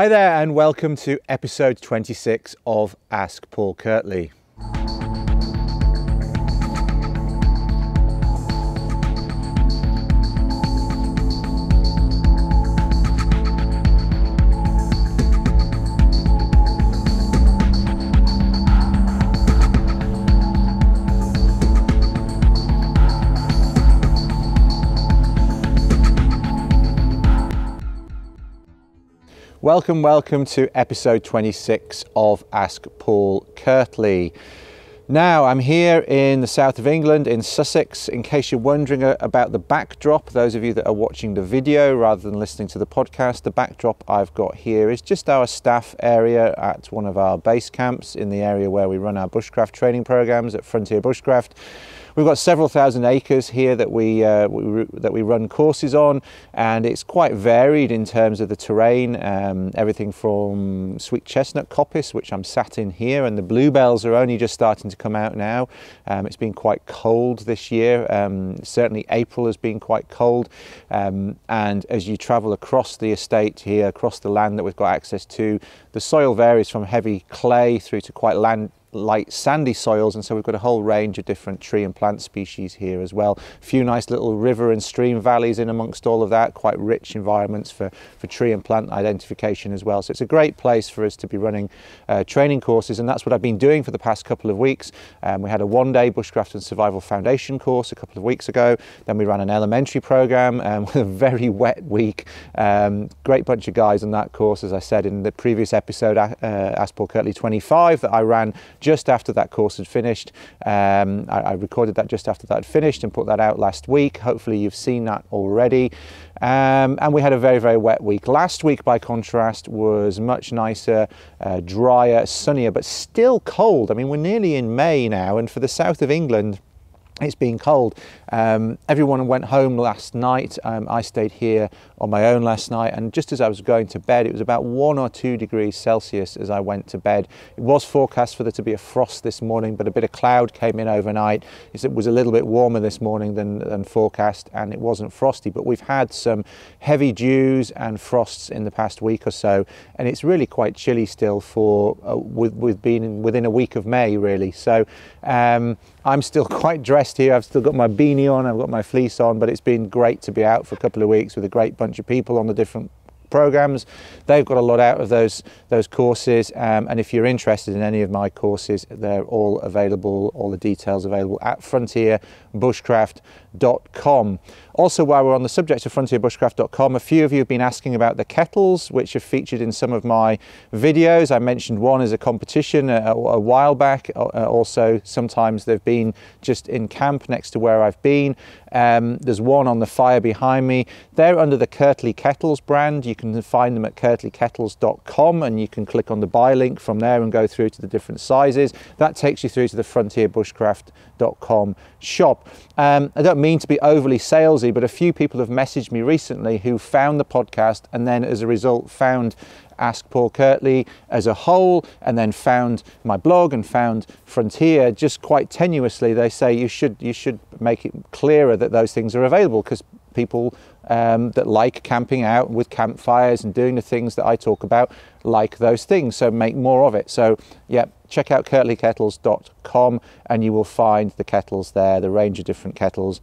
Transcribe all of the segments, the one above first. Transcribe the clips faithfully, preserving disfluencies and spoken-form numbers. Hi there and welcome to episode twenty-six of Ask Paul Kirtley. Welcome, welcome to episode twenty-six of Ask Paul Kirtley. Now, I'm here in the south of England, in Sussex. In case you're wondering about the backdrop, those of you that are watching the video rather than listening to the podcast, the backdrop I've got here is just our staff area at one of our base camps in the area where we run our bushcraft training programs at Frontier Bushcraft. We've got several thousand acres here that we, uh, we that we run courses on, and it's quite varied in terms of the terrain. Um, everything from sweet chestnut coppice, which I'm sat in here, and the bluebells are only just starting to come out now. Um, it's been quite cold this year. Um, certainly April has been quite cold, um, and as you travel across the estate here, across the land that we've got access to, the soil varies from heavy clay through to quite land. light sandy soils, and so we've got a whole range of different tree and plant species here as well. A few nice little river and stream valleys in amongst all of that, quite rich environments for, for tree and plant identification as well. So it's a great place for us to be running uh, training courses, and that's what I've been doing for the past couple of weeks. Um, we had a one day Bushcraft and Survival Foundation course a couple of weeks ago, then we ran an elementary program um, with a very wet week. Um, great bunch of guys on that course, as I said in the previous episode, uh, Ask Paul Kirtley twenty-five, that I ran just after that course had finished. Um, I, I recorded that just after that had finished and put that out last week. Hopefully you've seen that already. Um, and we had a very, very wet week. Last week, by contrast, was much nicer, uh, drier, sunnier, but still cold. I mean, we're nearly in May now, and for the south of England, it's been cold. Um, everyone went home last night. Um, I stayed here on my own last night, and just as I was going to bed, it was about one or two degrees Celsius as I went to bed. It was forecast for there to be a frost this morning, but a bit of cloud came in overnight. It was a little bit warmer this morning than, than forecast, and it wasn't frosty, but we've had some heavy dews and frosts in the past week or so, and it's really quite chilly still for uh, with, with being within a week of May, really. So um, I'm still quite dressed here. I've still got my beanie on, I've got my fleece on, but it's been great to be out for a couple of weeks with a great bunch of people on the different programs. They've got a lot out of those those courses, um, and if you're interested in any of my courses, they're all available, all the details available at frontier bushcraft dot com. Also, while we're on the subject of frontier bushcraft dot com, a few of you have been asking about the kettles, which have featured in some of my videos. I mentioned one as a competition a, a while back. Also, sometimes they've been just in camp next to where I've been. Um, there's one on the fire behind me. They're under the Kirtley Kettles brand. You can find them at kirtley kettles dot com, and you can click on the buy link from there and go through to the different sizes. That takes you through to the frontier bushcraft dot com shop. Um, I don't mean to be overly salesy, but a few people have messaged me recently who found the podcast and then as a result found Ask Paul Kirtley as a whole, and then found my blog and found Frontier just quite tenuously. They say you should you should make it clearer that those things are available, because people um, that like camping out with campfires and doing the things that I talk about like those things, so make more of it. So yeah, check out kirtley kettles dot com and you will find the kettles there, the range of different kettles,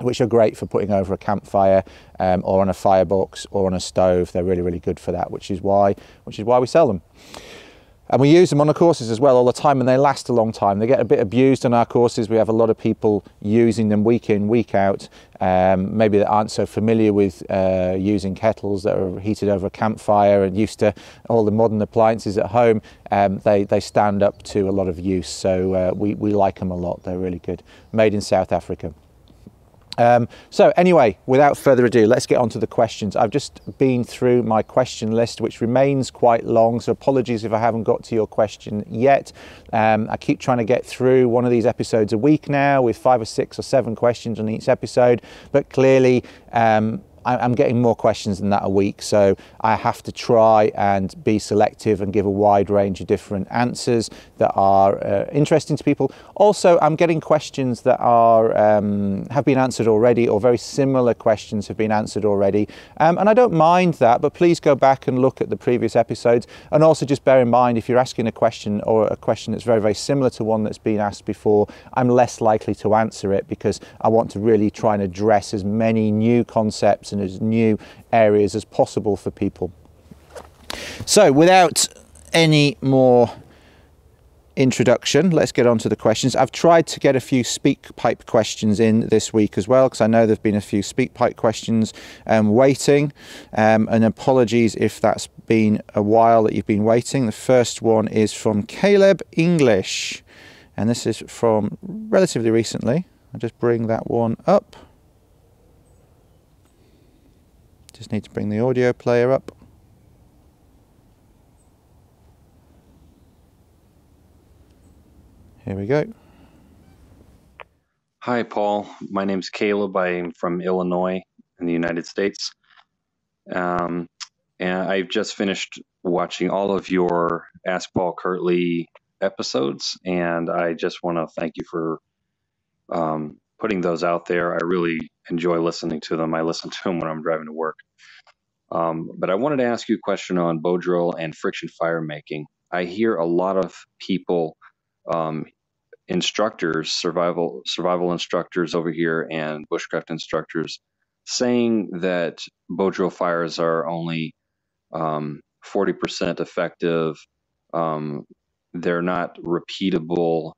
which are great for putting over a campfire um, or on a firebox or on a stove. They're really, really good for that, which is why, which is why we sell them. And we use them on our courses as well all the time, and they last a long time. They get a bit abused on our courses. We have a lot of people using them week in, week out, um, maybe that aren't so familiar with uh, using kettles that are heated over a campfire and used to all the modern appliances at home. Um, they, they stand up to a lot of use, so uh, we, we like them a lot. They're really good. Made in South Africa. Um, so anyway, without further ado, let's get on to the questions. I've just been through my question list, which remains quite long, so apologies if I haven't got to your question yet. Um, I keep trying to get through one of these episodes a week now with five or six or seven questions on each episode, but clearly um, I'm getting more questions than that a week, so I have to try and be selective and give a wide range of different answers that are uh, interesting to people. Also, I'm getting questions that are um, have been answered already, or very similar questions have been answered already, um, and I don't mind that, but please go back and look at the previous episodes. And also just bear in mind, if you're asking a question or a question that's very, very similar to one that's been asked before, I'm less likely to answer it, because I want to really try and address as many new concepts and as new areas as possible for people. So without any more introduction, let's get on to the questions. I've tried to get a few speak pipe questions in this week as well, because I know there have been a few speak pipe questions um, waiting, um, and apologies if that's been a while that you've been waiting. The first one is from Caleb English, and this is from relatively recently. I'll just bring that one up. Just need to bring the audio player up. Here we go. Hi, Paul. My name's Caleb. I am from Illinois in the United States. Um, and I've just finished watching all of your Ask Paul Kirtley episodes, and I just want to thank you for um, putting those out there. I really enjoy listening to them. I listen to them when I'm driving to work. Um, but I wanted to ask you a question on bow drill and friction fire making. I hear a lot of people, um, instructors, survival, survival instructors over here and bushcraft instructors, saying that bow drill fires are only, um, forty percent effective. Um, they're not repeatable.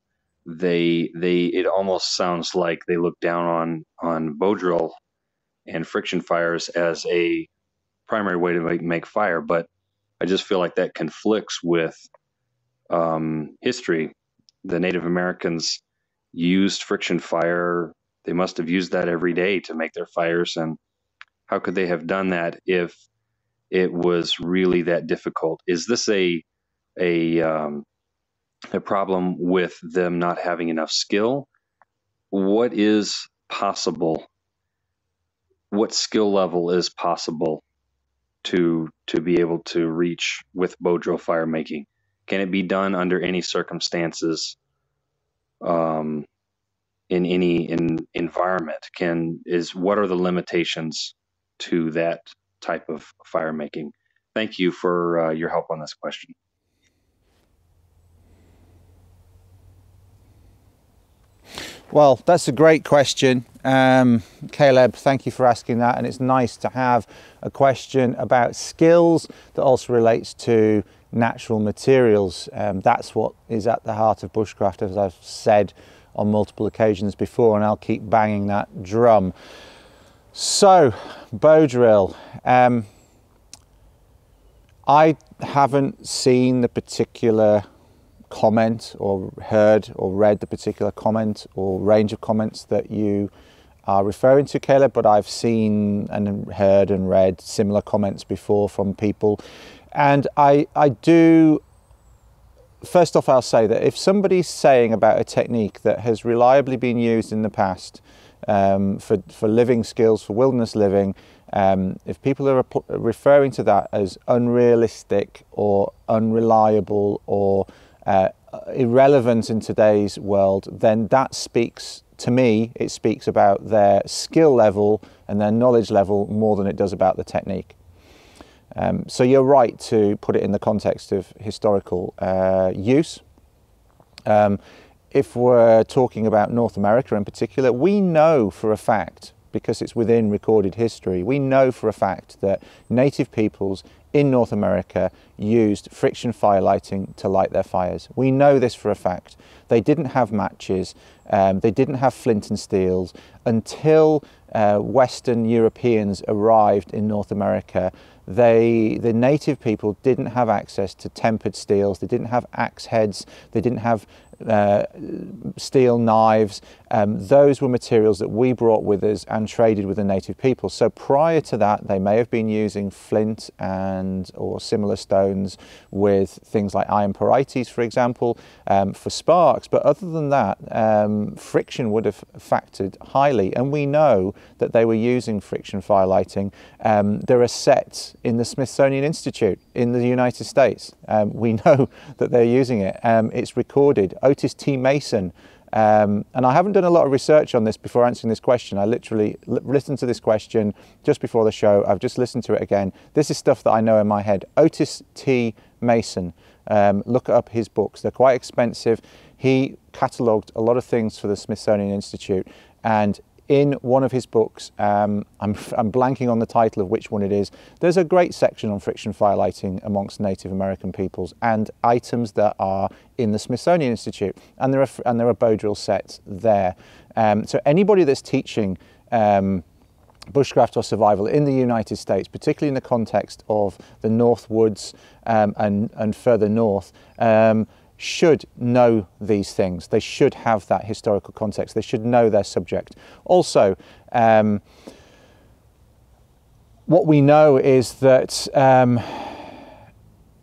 They, they, it almost sounds like they look down on, on bow drill and friction fires as a primary way to make, make fire. But I just feel like that conflicts with, um, history. The Native Americans used friction fire. They must have used that every day to make their fires. And how could they have done that if it was really that difficult? Is this a a um, a problem with them not having enough skill? What is possible? What skill level is possible to to be able to reach with bow drill fire making? Can it be done under any circumstances, um, in any in environment? Can is what are the limitations to that type of fire making? Thank you for uh, your help on this question. Well, that's a great question. Um, Caleb, thank you for asking that. And it's nice to have a question about skills that also relates to natural materials. Um, that's what is at the heart of bushcraft, as I've said on multiple occasions before, and I'll keep banging that drum. So, bow drill. Um, I haven't seen the particular comment or heard or read the particular comment or range of comments that you are referring to, Caleb, but I've seen and heard and read similar comments before from people. And I, I do, first off, I'll say that if somebody's saying about a technique that has reliably been used in the past um, for, for living skills, for wilderness living, um, if people are referring to that as unrealistic or unreliable or uh, irrelevant in today's world, then that speaks, to me, it speaks about their skill level and their knowledge level more than it does about the technique. Um, so you're right to put it in the context of historical uh, use. Um, if we're talking about North America in particular, we know for a fact, because it's within recorded history, we know for a fact that native peoples in North America used friction fire lighting to light their fires. We know this for a fact. They didn't have matches, um, they didn't have flint and steels until uh, Western Europeans arrived in North America. They, the native people didn't have access to tempered steels, they didn't have axe heads, they didn't have uh, steel knives. Um, those were materials that we brought with us and traded with the native people. So prior to that, they may have been using flint and or similar stones with things like iron pyrites, for example, um, for sparks. But other than that, um, friction would have factored highly. And we know that they were using friction firelighting. Um, there are sets in the Smithsonian Institute in the United States. Um, we know that they're using it. Um, it's recorded. Otis T. Mason. Um, and I haven't done a lot of research on this before answering this question. I literally li listened to this question just before the show. I've just listened to it again. This is stuff that I know in my head. Otis T. Mason. Um, look up his books. They're quite expensive. He catalogued a lot of things for the Smithsonian Institute. And in one of his books, um, I'm, I'm blanking on the title of which one it is, there's a great section on friction firelighting amongst Native American peoples and items that are in the Smithsonian Institute. And there are, and there are bow drill sets there. Um, so anybody that's teaching um, bushcraft or survival in the United States, particularly in the context of the North Woods um, and, and further north, um, should know these things. They should have that historical context. They should know their subject. Also, um, what we know is that um,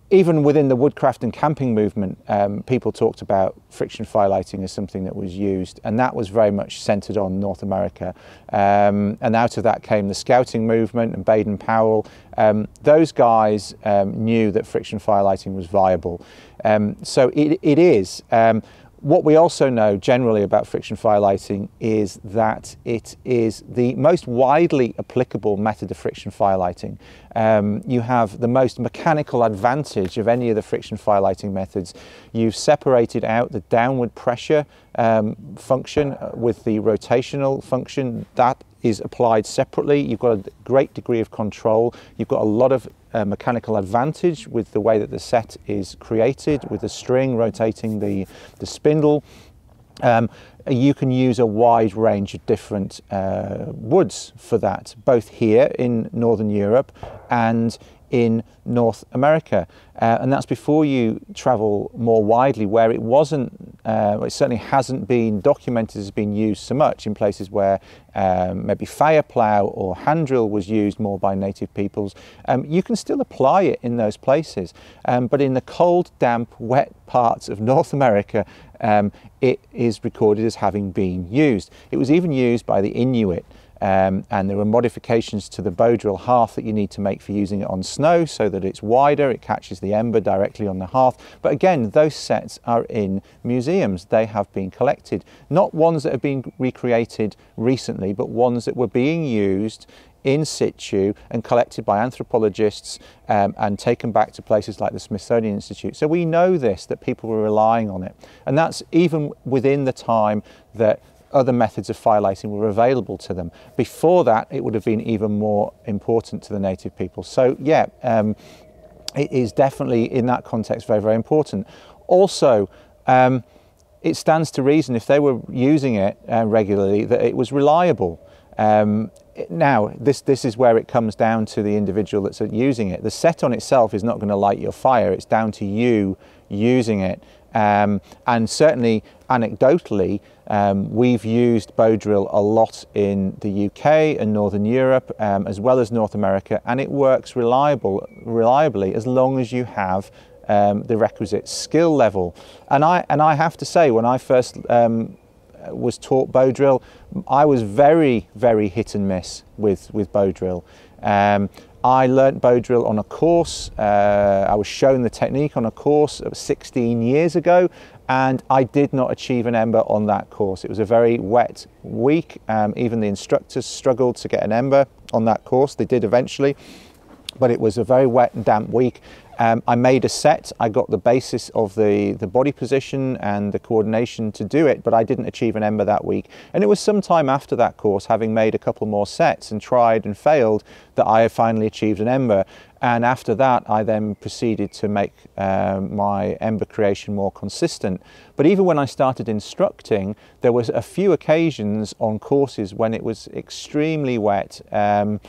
even within the woodcraft and camping movement, um, people talked about friction firelighting as something that was used, and that was very much centered on North America. Um, and out of that came the scouting movement and Baden-Powell. Um, those guys um, knew that friction firelighting was viable. Um, so it, it is. Um, what we also know generally about friction firelighting is that it is the most widely applicable method of friction firelighting. Um, you have the most mechanical advantage of any of the friction firelighting methods. You've separated out the downward pressure um, function with the rotational function. That is applied separately. You've got a great degree of control. You've got a lot of Uh, mechanical advantage with the way that the set is created, with the string rotating the, the spindle. Um, you can use a wide range of different uh, woods for that, both here in Northern Europe and in North America. Uh, and that's before you travel more widely where it wasn't, uh, it certainly hasn't been documented as being used so much in places where um, maybe fire plow or hand drill was used more by native peoples. Um, you can still apply it in those places, um, but in the cold, damp, wet parts of North America, um, it is recorded as having been used. It was even used by the Inuit. Um, and there are modifications to the bow drill hearth that you need to make for using it on snow so that it's wider, it catches the ember directly on the hearth. But again, those sets are in museums. They have been collected. Not ones that have been recreated recently, but ones that were being used in situ and collected by anthropologists um, and taken back to places like the Smithsonian Institute. So we know this, that people were relying on it. And that's even within the time that other methods of firelighting were available to them. Before that, it would have been even more important to the native people. So yeah, um, it is definitely in that context very, very important. Also, um, it stands to reason if they were using it uh, regularly that it was reliable. Um, now, this, this is where it comes down to the individual that's using it. The set on itself is not going to light your fire. It's down to you using it. Um, and certainly anecdotally, um, we've used bow drill a lot in the U K and Northern Europe, um, as well as North America, and it works reliable, reliably as long as you have um, the requisite skill level. And I, and I have to say, when I first um, was taught bow drill, I was very, very hit and miss with, with bow drill. Um, I learnt bow drill on a course. Uh, I was shown the technique on a course sixteen years ago, and I did not achieve an ember on that course. It was a very wet week. Um, even the instructors struggled to get an ember on that course. They did eventually, but it was a very wet and damp week. Um, I made a set, I got the basis of the, the body position and the coordination to do it, but I didn't achieve an ember that week. And it was some time after that course, having made a couple more sets and tried and failed, that I finally achieved an ember. And after that, I then proceeded to make uh, my ember creation more consistent. But even when I started instructing, there was a few occasions on courses when it was extremely wet, um,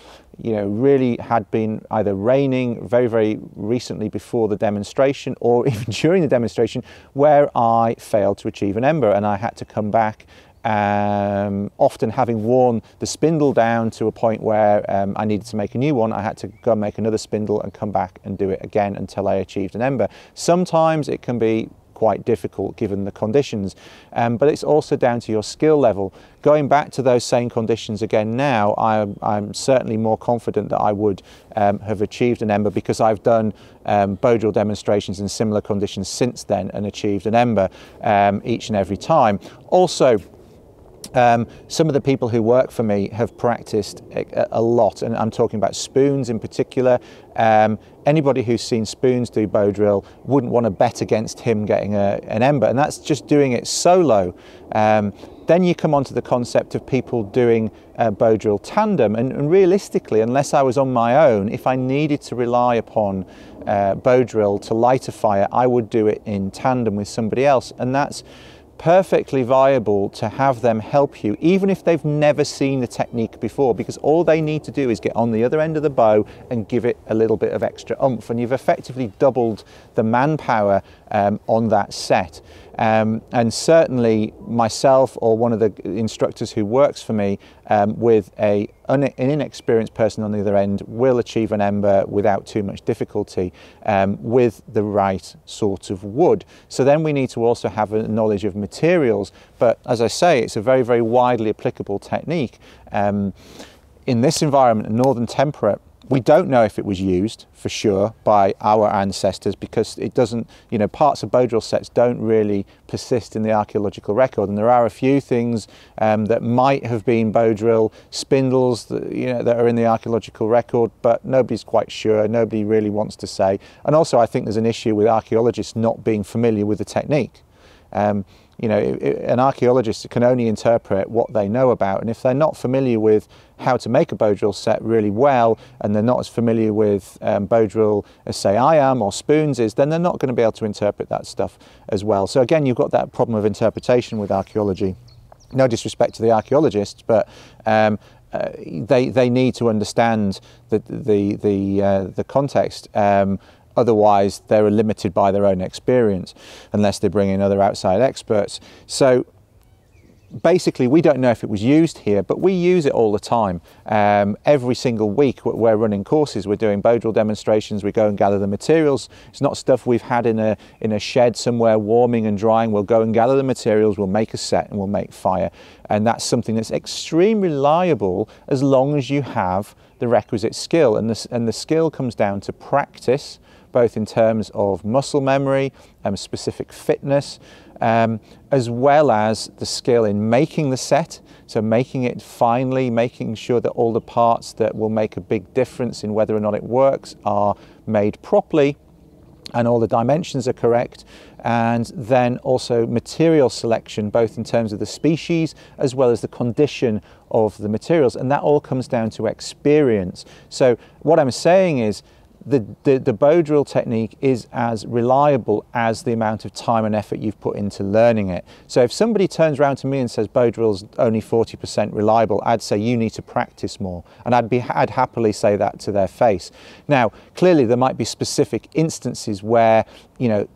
you know, really had been either raining very, very recently before the demonstration or even during the demonstration, where I failed to achieve an ember and I had to come back, um, often having worn the spindle down to a point where um, I needed to make a new one. I had to go and make another spindle and come back and do it again until I achieved an ember. Sometimes it can be quite difficult given the conditions, um, but it's also down to your skill level. Going back to those same conditions again now, I'm, I'm certainly more confident that I would um, have achieved an ember, because I've done um, Bow-drill demonstrations in similar conditions since then and achieved an ember um, each and every time. Also, Um, some of the people who work for me have practiced a, a lot, and I'm talking about spoons in particular. Um, anybody who's seen Spoons do bow drill wouldn't want to bet against him getting a, an ember, and that's just doing it solo. Um, then you come onto the concept of people doing uh, bow drill tandem, and, and realistically, unless I was on my own, if I needed to rely upon uh, bow drill to light a fire, I would do it in tandem with somebody else, and that's perfectly viable to have them help you, even if they've never seen the technique before, because all they need to do is get on the other end of the bow and give it a little bit of extra oomph, and you've effectively doubled the manpower um, on that set. Um, and certainly myself or one of the instructors who works for me um, with a, an inexperienced person on the other end will achieve an ember without too much difficulty um, with the right sort of wood. So then we need to also have a knowledge of materials, but as I say, it's a very, very widely applicable technique. Um, in this environment, northern temperate, we don't know if it was used for sure by our ancestors, because it doesn't, you know, parts of bow drill sets don't really persist in the archaeological record, and there are a few things um, that might have been bow drill spindles that, you know, that are in the archaeological record, but nobody's quite sure, nobody really wants to say. And also I think there's an issue with archaeologists not being familiar with the technique. Um, you know, it, it, an archaeologist can only interpret what they know about, and if they're not familiar with how to make a bow drill set really well, and they're not as familiar with um, bow drill as say I am or Spoons is, then they're not going to be able to interpret that stuff as well. So again, you've got that problem of interpretation with archaeology. No disrespect to the archaeologists, but um, uh, they, they need to understand the, the, the, uh, the context. Um, Otherwise, they're limited by their own experience, unless they bring in other outside experts. So basically, we don't know if it was used here, but we use it all the time. Um, every single week, we're running courses, we're doing bow drill demonstrations, we go and gather the materials. It's not stuff we've had in a, in a shed somewhere warming and drying. We'll go and gather the materials, we'll make a set and we'll make fire. And that's something that's extremely reliable as long as you have the requisite skill. And the, and the skill comes down to practice, both in terms of muscle memory and specific fitness, um, as well as the skill in making the set. So making it finely, making sure that all the parts that will make a big difference in whether or not it works are made properly and all the dimensions are correct. And then also material selection, both in terms of the species as well as the condition of the materials. And that all comes down to experience. So what I'm saying is, The, the, the bow drill technique is as reliable as the amount of time and effort you've put into learning it. So if somebody turns around to me and says bow drill's only forty percent reliable, I'd say you need to practice more, and I'd be I'd happily say that to their face. Now clearly there might be specific instances where, you know,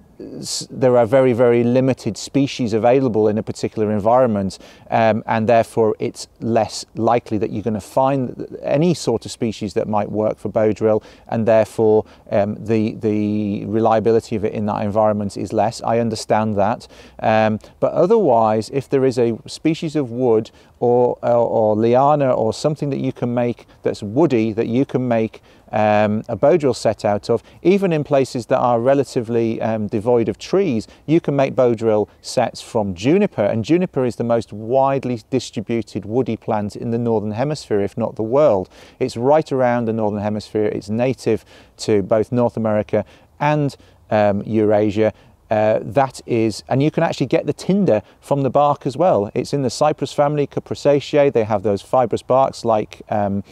there are very, very limited species available in a particular environment, um, and therefore it's less likely that you're going to find any sort of species that might work for bow drill, and therefore um, the, the reliability of it in that environment is less. I understand that. Um, but otherwise, if there is a species of wood or, or, or liana or something that you can make that's woody, that you can make Um, a bow drill set out of, even in places that are relatively um, devoid of trees, you can make bow drill sets from juniper, and juniper is the most widely distributed woody plant in the northern hemisphere, if not the world. It's right around the northern hemisphere. It's native to both North America and um, Eurasia. Uh, that is, and you can actually get the tinder from the bark as well. It's in the cypress family, Cupressaceae. They have those fibrous barks, like um,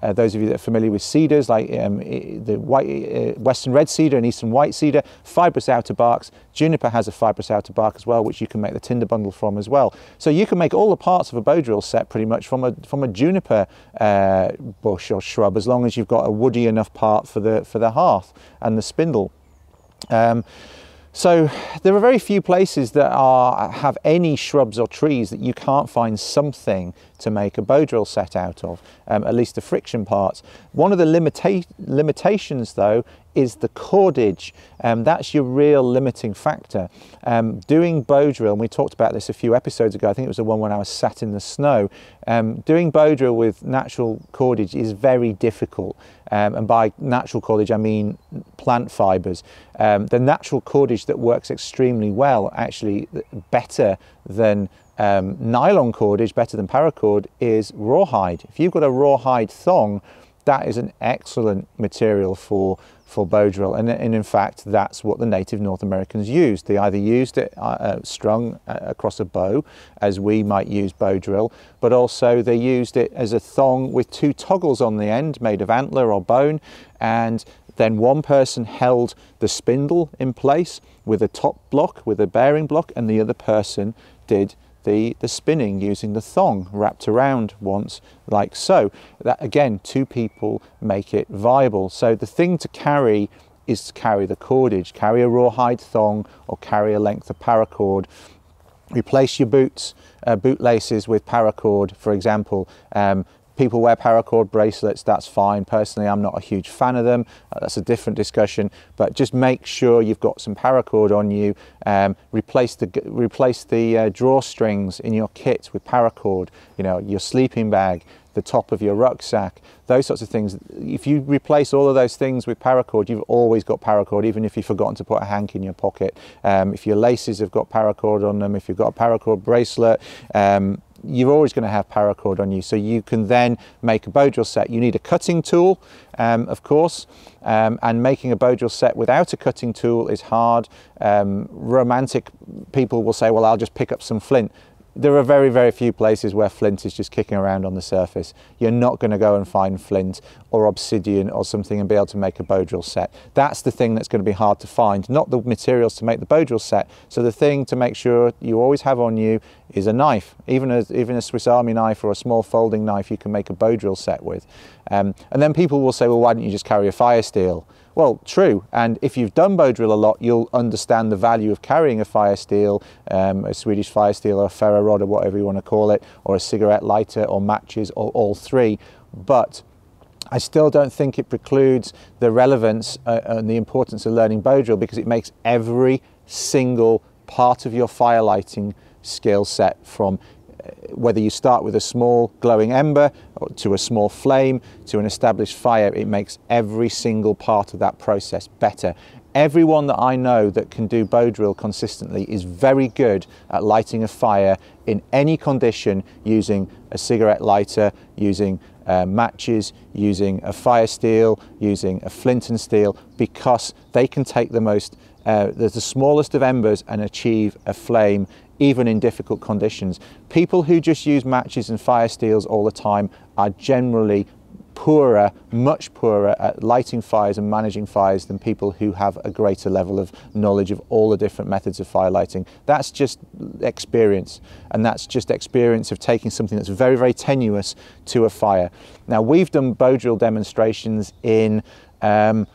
uh, those of you that are familiar with cedars, like um, the white, uh, western red cedar and eastern white cedar, fibrous outer barks. Juniper has a fibrous outer bark as well, which you can make the tinder bundle from as well. So you can make all the parts of a bow drill set pretty much from a from a juniper uh, bush or shrub, as long as you've got a woody enough part for the for the hearth and the spindle. Um, So there are very few places that are, have any shrubs or trees that you can't find something to make a bow drill set out of, um, at least the friction parts. One of the limita limitations though is the cordage, and um, that's your real limiting factor. Um, doing bow drill, and we talked about this a few episodes ago, I think it was the one when I was sat in the snow, um, doing bow drill with natural cordage is very difficult, um, and by natural cordage I mean plant fibres. Um, the natural cordage that works extremely well, actually better than um, nylon cordage, better than paracord, is rawhide. If you've got a rawhide thong, that is an excellent material for for bow drill, and, and in fact that's what the native North Americans used. They either used it uh, strung uh, across a bow, as we might use bow drill, but also they used it as a thong with two toggles on the end made of antler or bone, and then one person held the spindle in place with a top block, with a bearing block, and the other person did The, the spinning using the thong wrapped around once, like so. That again, two people make it viable. So the thing to carry is to carry the cordage, carry a rawhide thong or carry a length of paracord. Replace your boots, uh, bootlaces with paracord, for example. Um, People wear paracord bracelets, that's fine. Personally, I'm not a huge fan of them. That's a different discussion, but just make sure you've got some paracord on you. Um, replace the, replace the uh, drawstrings in your kit with paracord, you know, your sleeping bag, the top of your rucksack, those sorts of things. If you replace all of those things with paracord, you've always got paracord, even if you've forgotten to put a hank in your pocket. Um, if your laces have got paracord on them, if you've got a paracord bracelet, um, you're always going to have paracord on you. So you can then make a bow drill set. You need a cutting tool, um, of course, um, and making a bow drill set without a cutting tool is hard. Um, romantic people will say, well, I'll just pick up some flint. There are very, very few places where flint is just kicking around on the surface. You're not going to go and find flint or obsidian or something and be able to make a bow drill set. That's the thing that's going to be hard to find, not the materials to make the bow drill set. So the thing to make sure you always have on you is a knife. Even a, even a Swiss Army knife or a small folding knife you can make a bow drill set with. Um, and then people will say, well, why don't you just carry a fire steel? Well, true, and if you've done bow drill a lot, you'll understand the value of carrying a fire steel, um, a Swedish fire steel or a ferro rod or whatever you want to call it, or a cigarette lighter or matches or all three. But I still don't think it precludes the relevance uh, and the importance of learning bow drill, because it makes every single part of your fire lighting skill set, from whether you start with a small glowing ember to a small flame to an established fire, it makes every single part of that process better. Everyone that I know that can do bow drill consistently is very good at lighting a fire in any condition, using a cigarette lighter, using uh, matches, using a fire steel, using a flint and steel, because they can take the most, uh, the, the smallest of embers and achieve a flame even in difficult conditions. People who just use matches and fire steels all the time are generally poorer, much poorer at lighting fires and managing fires than people who have a greater level of knowledge of all the different methods of fire lighting. That's just experience, and that's just experience of taking something that's very, very tenuous to a fire. Now, we've done bow drill demonstrations in um,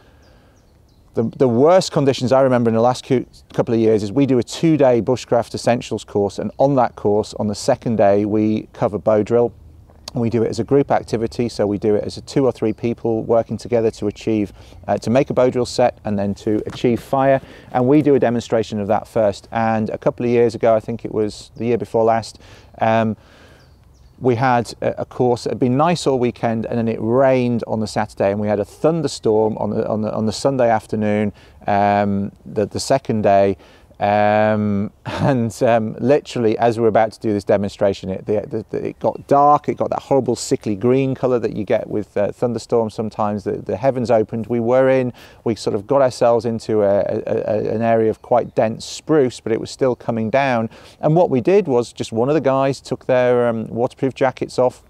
The, the worst conditions I remember in the last couple of years is we do a two-day Bushcraft Essentials course, and on that course, on the second day, we cover bow drill. And we do it as a group activity, so we do it as a two or three people working together to achieve, uh, to make a bow drill set and then to achieve fire. And we do a demonstration of that first. And a couple of years ago, I think it was the year before last, um, we had a course that had been nice all weekend, and then it rained on the Saturday, and we had a thunderstorm on the, on the, on the Sunday afternoon, um, the, the second day, Um, and um, literally, as we're about to do this demonstration, it, the, the, it got dark. It got that horrible sickly green colour that you get with uh, thunderstorms sometimes. The, the heavens opened. We were in, we sort of got ourselves into a, a, a, an area of quite dense spruce, but it was still coming down. And what we did was just one of the guys took their um, waterproof jackets off,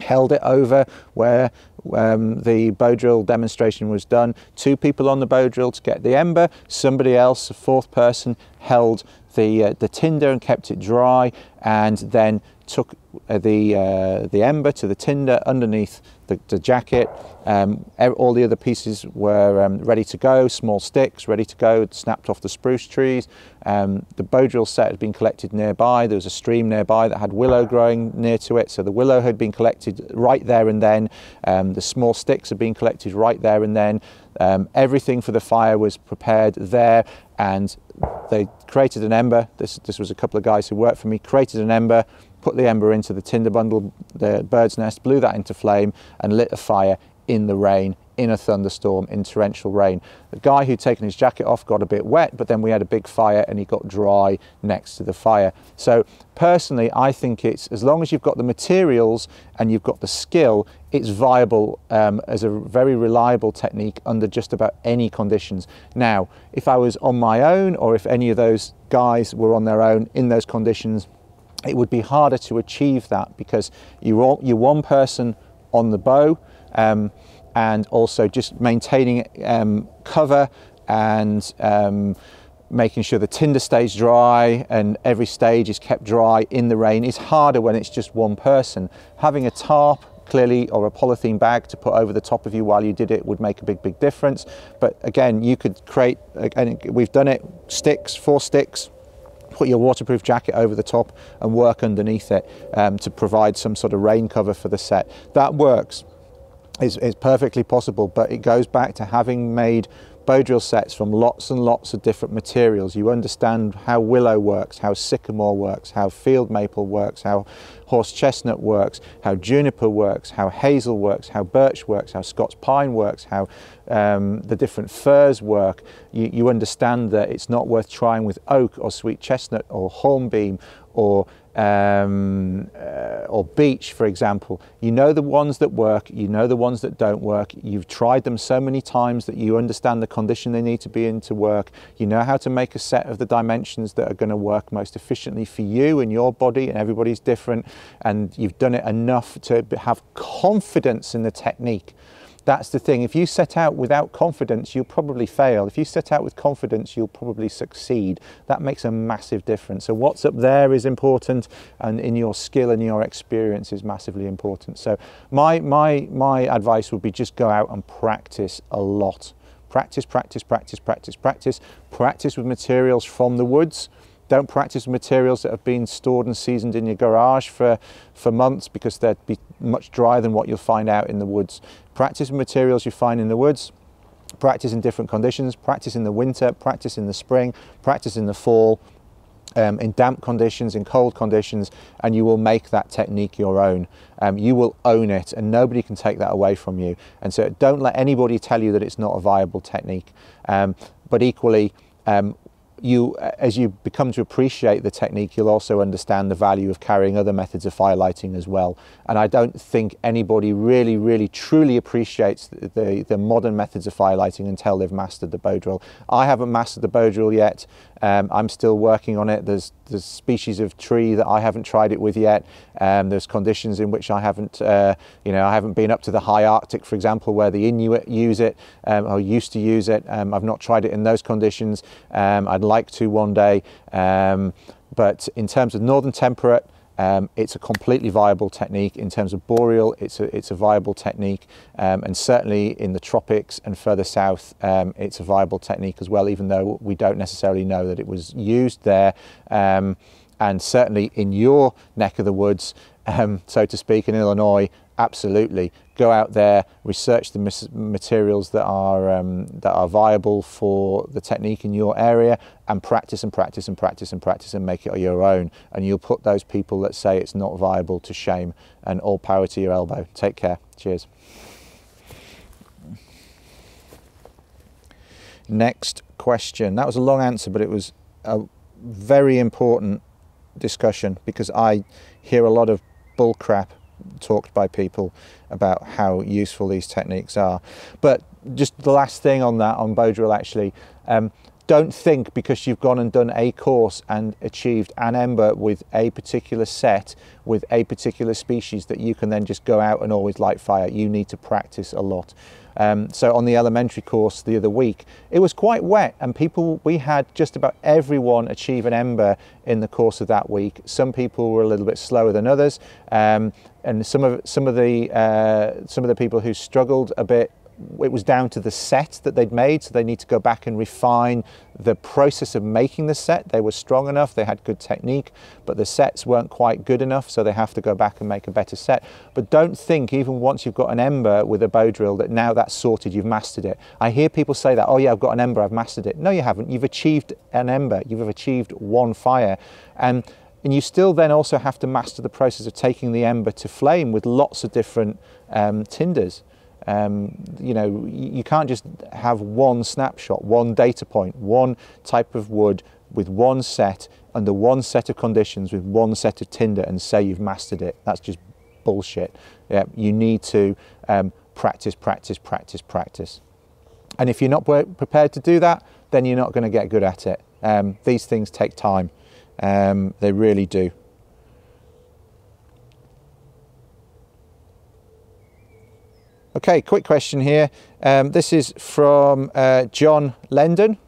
held it over where um, the bow drill demonstration was done. Two people on the bow drill to get the ember, somebody else, a fourth person, held the, uh, the tinder and kept it dry, and then took the, uh, the ember to the tinder underneath the, the jacket. Um, all the other pieces were um, ready to go, small sticks ready to go, snapped off the spruce trees. Um, the bow drill set had been collected nearby. There was a stream nearby that had willow growing near to it, so the willow had been collected right there and then. Um, the small sticks had been collected right there and then. Um, everything for the fire was prepared there, and they created an ember. This, this was a couple of guys who worked for me, created an ember, put the ember into the tinder bundle, the bird's nest, blew that into flame and lit a fire in the rain, in a thunderstorm, in torrential rain. The guy who'd taken his jacket off got a bit wet, but then we had a big fire and he got dry next to the fire. So personally, I think it's, as long as you've got the materials and you've got the skill, it's viable um, as a very reliable technique under just about any conditions. Now, if I was on my own, or if any of those guys were on their own in those conditions, it would be harder to achieve that, because you're, all, you're one person on the bow, um, and also just maintaining um, cover and um, making sure the tinder stays dry and every stage is kept dry in the rain is harder when it's just one person. Having a tarp, clearly, or a polythene bag to put over the top of you while you did it would make a big, big difference. But again, you could create, and we've done it, sticks, four sticks, put your waterproof jacket over the top and work underneath it um, to provide some sort of rain cover for the set. That works. It's, it's perfectly possible, but it goes back to having made bow drill sets from lots and lots of different materials. You understand how willow works, how sycamore works, how field maple works, how horse chestnut works, how juniper works, how hazel works, how birch works, how Scots pine works, how um, the different firs work. You, you understand that it's not worth trying with oak or sweet chestnut or hornbeam or Um, uh, or beech, for example. You know the ones that work, you know the ones that don't work. You've tried them so many times that you understand the condition they need to be in to work. You know how to make a set of the dimensions that are going to work most efficiently for you and your body, and everybody's different, and you've done it enough to have confidence in the technique. That's the thing. If you set out without confidence, you'll probably fail. If you set out with confidence, you'll probably succeed. That makes a massive difference. So what's up there is important, and in your skill and your experience is massively important. So my, my, my advice would be just go out and practice a lot. Practice, practice, practice, practice, practice. Practice with materials from the woods. Don't practice materials that have been stored and seasoned in your garage for, for months, because they'd be much drier than what you'll find out in the woods. Practice materials you find in the woods, practice in different conditions, practice in the winter, practice in the spring, practice in the fall, um, in damp conditions, in cold conditions, and you will make that technique your own. Um, you will own it, and nobody can take that away from you. And so don't let anybody tell you that it's not a viable technique. Um, but equally, um, You, as you become to appreciate the technique, you'll also understand the value of carrying other methods of fire lighting as well. And I don't think anybody really, really, truly appreciates the, the, the modern methods of fire lighting until they've mastered the bow drill. I haven't mastered the bow drill yet. Um, I'm still working on it. There's, there's species of tree that I haven't tried it with yet. Um, there's conditions in which I haven't, uh, you know, I haven't been up to the high Arctic, for example, where the Inuit use it, um, or used to use it. Um, I've not tried it in those conditions. Um, I'd like to one day, um, but in terms of northern temperate, um, it's a completely viable technique. In terms of boreal, it's a, it's a viable technique, um, and certainly in the tropics and further south, um, it's a viable technique as well, even though we don't necessarily know that it was used there, um, and certainly in your neck of the woods, um, so to speak, in Illinois. Absolutely, go out there, research the materials that are um, that are viable for the technique in your area, and practice and practice and practice and practice and make it your own. And you'll put those people that say it's not viable to shame. And all power to your elbow. Take care. Cheers. Next question. That was a long answer, but it was a very important discussion, because I hear a lot of bull crap talked by people about how useful these techniques are. But just the last thing on that, on bow drill actually, um, don't think because you've gone and done a course and achieved an ember with a particular set, with a particular species, that you can then just go out and always light fire. You need to practice a lot. Um, so on the elementary course the other week, it was quite wet, and people, we had just about everyone achieve an ember in the course of that week. Some people were a little bit slower than others, um, and some of some of the uh, some of the people who struggled a bit, it was down to the set that they'd made, so they need to go back and refine the process of making the set. They were strong enough, they had good technique, but the sets weren't quite good enough, so they have to go back and make a better set. But don't think, even once you've got an ember with a bow drill, that now that's sorted, you've mastered it. I hear people say that, oh yeah, I've got an ember, I've mastered it. No, you haven't. You've achieved an ember, you've achieved one fire. And, and you still then also have to master the process of taking the ember to flame with lots of different um, tinders. Um, you know, you can't just have one snapshot, one data point, one type of wood with one set, under one set of conditions, with one set of tinder, and say you've mastered it. That's just bullshit. Yeah, you need to um, practice, practice, practice, practice. And if you're not prepared to do that, then you're not going to get good at it. Um, these things take time. Um, they really do. Okay, quick question here. Um, this is from uh, John Lendon,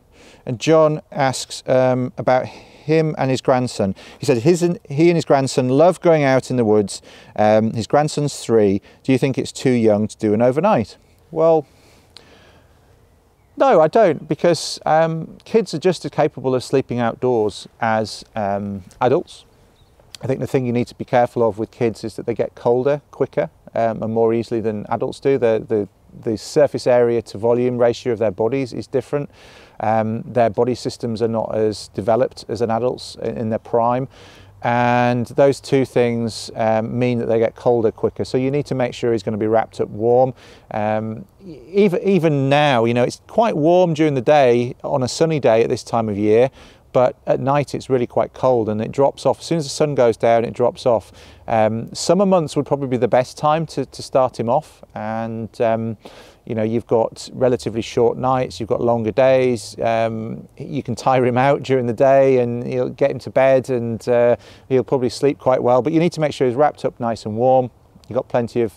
and John asks um, about him and his grandson. He said his and, he and his grandson love going out in the woods. Um, his grandson's three. Do you think it's too young to do an overnight? Well, no, I don't, because um, kids are just as capable of sleeping outdoors as um, adults. I think the thing you need to be careful of with kids is that they get colder quicker. Um, and more easily than adults do. The, the, the surface area to volume ratio of their bodies is different. Um, their body systems are not as developed as an adult's in, in their prime. And those two things um, mean that they get colder quicker. So you need to make sure he's going to be wrapped up warm. Um, even, even now, you know, it's quite warm during the day on a sunny day at this time of year. But at night it's really quite cold, and it drops off. As soon as the sun goes down, it drops off. Um, summer months would probably be the best time to, to start him off. And, um, you know, you've got relatively short nights, you've got longer days. Um, you can tire him out during the day and he'll get into bed, and uh, he'll probably sleep quite well. But you need to make sure he's wrapped up nice and warm. You've got plenty of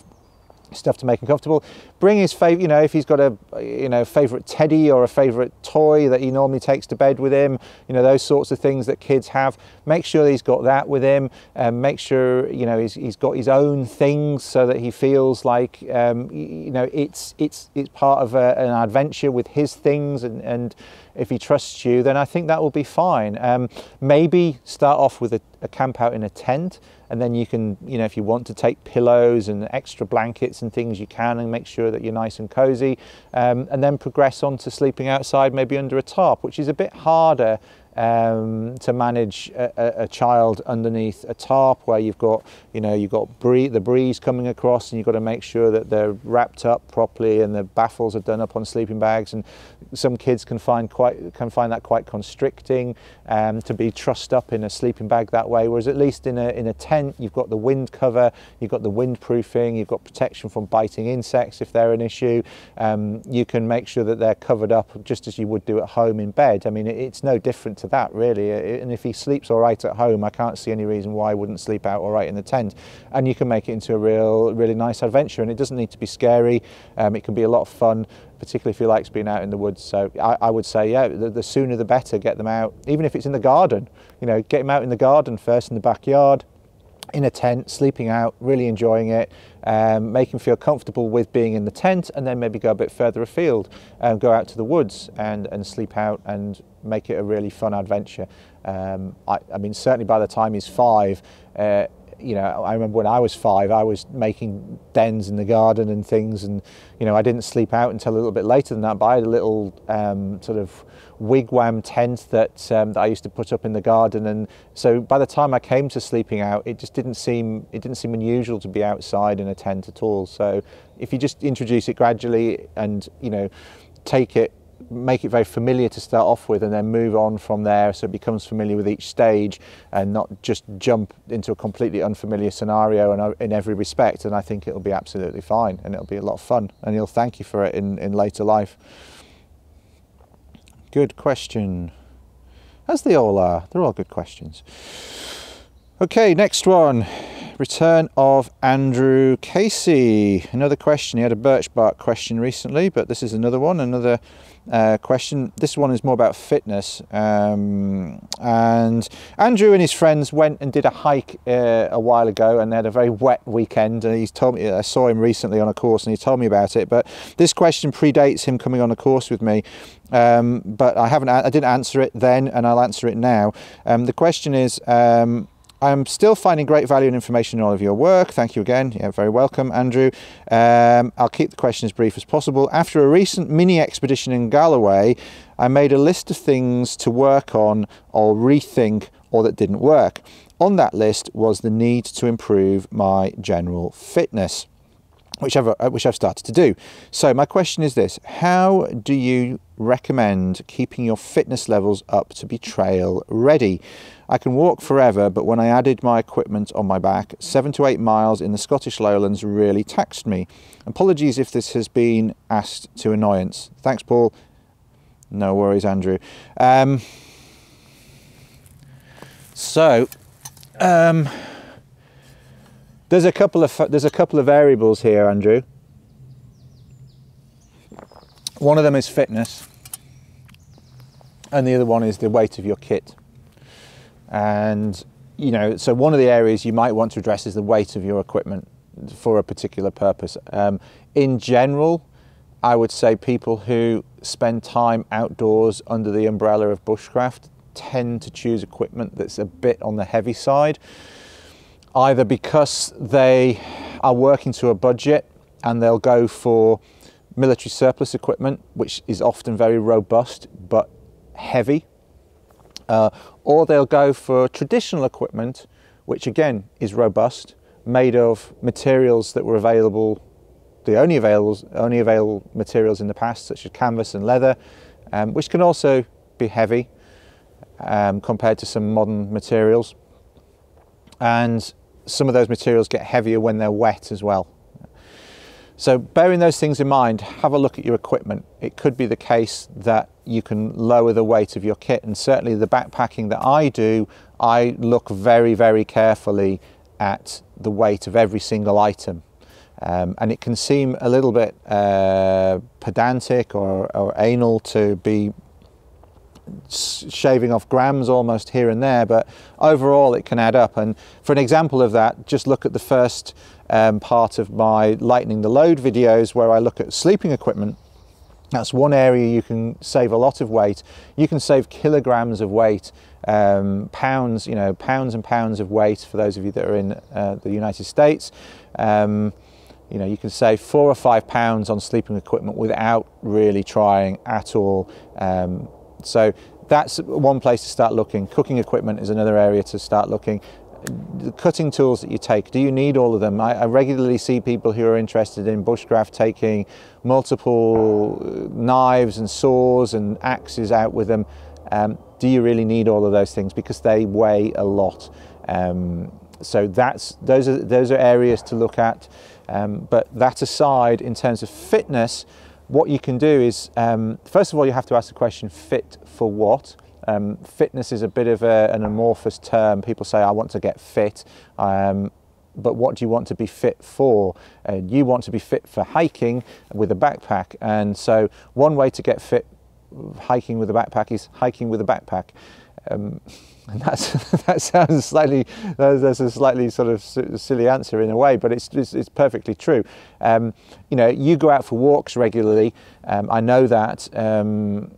stuff to make him comfortable. Bring his favorite, you know, if he's got a, you know, favorite teddy or a favorite toy that he normally takes to bed with him, you know, those sorts of things that kids have. Make sure that he's got that with him, and make sure, you know, he's, he's got his own things, so that he feels like, um, you know, it's, it's, it's part of a, an adventure with his things. And, and if he trusts you, then I think that will be fine. Um, maybe start off with a, a camp out in a tent, and then you can, you know, if you want to take pillows and extra blankets and things, you can, and make sure that you're nice and cozy, um, and then progress on to sleeping outside, maybe under a tarp, which is a bit harder um, to manage a, a child underneath a tarp, where you've got, you know, you've got bree the breeze coming across, and you've got to make sure that they're wrapped up properly, and the baffles are done up on sleeping bags. And some kids can find quite can find that quite constricting um, to be trussed up in a sleeping bag that way. Whereas at least in a in a tent, you've got the wind cover, you've got the windproofing, you've got protection from biting insects if they're an issue. Um, you can make sure that they're covered up just as you would do at home in bed. I mean, it's no different to that really. And if he sleeps all right at home, I can't see any reason why he wouldn't sleep out all right in the tent. And you can make it into a real really nice adventure, and it doesn't need to be scary. Um, it can be a lot of fun, particularly if he likes being out in the woods. So I, I would say, yeah, the, the sooner the better. Get them out, even if it's in the garden. You know, get him out in the garden first, in the backyard, in a tent, sleeping out, really enjoying it. Um, make him feel comfortable with being in the tent, and then maybe go a bit further afield and go out to the woods and, and sleep out, and make it a really fun adventure. Um, I, I mean, certainly by the time he's five, uh, you know, I remember when I was five, I was making dens in the garden and things, and, you know, I didn't sleep out until a little bit later than that, but I had a little um, sort of wigwam tent that, um, that I used to put up in the garden. And so by the time I came to sleeping out, it just didn't seem, it didn't seem unusual to be outside in a tent at all. So if you just introduce it gradually, and, you know, take it make it very familiar to start off with and then move on from there, so it becomes familiar with each stage and not just jump into a completely unfamiliar scenario and in every respect. And I think it'll be absolutely fine, and it'll be a lot of fun, and he'll thank you for it in, in later life. Good question, as they all are. They're all good questions. Okay, next one. Return of Andrew Casey. Another question. He had a birch bark question recently, but this is another one, another uh, question. This one is more about fitness. Um, and Andrew and his friends went and did a hike uh, a while ago, and they had a very wet weekend. And he's told me, I saw him recently on a course, and he told me about it. But this question predates him coming on a course with me. Um, but I haven't. I didn't answer it then, and I'll answer it now. Um, the question is. Um, I'm still finding great value and information in all of your work. Thank you again. Yeah, very welcome, Andrew. Um, I'll keep the question as brief as possible. After a recent mini expedition in Galloway, I made a list of things to work on or rethink or that didn't work. On that list was the need to improve my general fitness, which I've, which I've started to do. So my question is this: how do you recommend keeping your fitness levels up to be trail ready? I can walk forever, but when I added my equipment on my back, seven to eight miles in the Scottish Lowlands really taxed me. Apologies if this has been asked to annoyance. Thanks, Paul. No worries, Andrew. Um, so, um, there's a couple of there's a couple of variables here, Andrew. One of them is fitness, and the other one is the weight of your kit. And, you know, so one of the areas you might want to address is the weight of your equipment for a particular purpose. Um, in general, I would say people who spend time outdoors under the umbrella of bushcraft tend to choose equipment that's a bit on the heavy side, either because they are working to a budget and they'll go for military surplus equipment, which is often very robust but heavy, Uh, or they'll go for traditional equipment, which again is robust, made of materials that were available, the only available, only available materials in the past, such as canvas and leather, um, which can also be heavy um, compared to some modern materials. And some of those materials get heavier when they're wet as well. So bearing those things in mind, have a look at your equipment. It could be the case that you can lower the weight of your kit, and certainly the backpacking that I do, I look very, very carefully at the weight of every single item. Um, and it can seem a little bit uh, pedantic or, or anal to be shaving off grams almost here and there, but overall it can add up. And for an example of that, just look at the first um, part of my Lightening the Load videos, where I look at sleeping equipment. That's one area you can save a lot of weight. You can save kilograms of weight, um, pounds, you know, pounds and pounds of weight for those of you that are in uh, the United States. Um, You know, you can save four or five pounds on sleeping equipment without really trying at all. Um, so that's one place to start looking. Cooking equipment is another area to start looking. The cutting tools that you take, do you need all of them? I, I regularly see people who are interested in bushcraft taking multiple knives and saws and axes out with them. Um, do you really need all of those things? Because they weigh a lot. Um, so that's those are those are areas to look at. Um, but that aside, in terms of fitness, what you can do is, um, first of all, you have to ask the question, fit for what? Um, fitness is a bit of a, an amorphous term. People say, I want to get fit, um, but what do you want to be fit for? Uh, you want to be fit for hiking with a backpack. And so one way to get fit hiking with a backpack is hiking with a backpack. Um, and that's, that sounds slightly, that's a slightly sort of silly answer in a way, but it's, it's, it's perfectly true. Um, you know, you go out for walks regularly, um, I know that, um,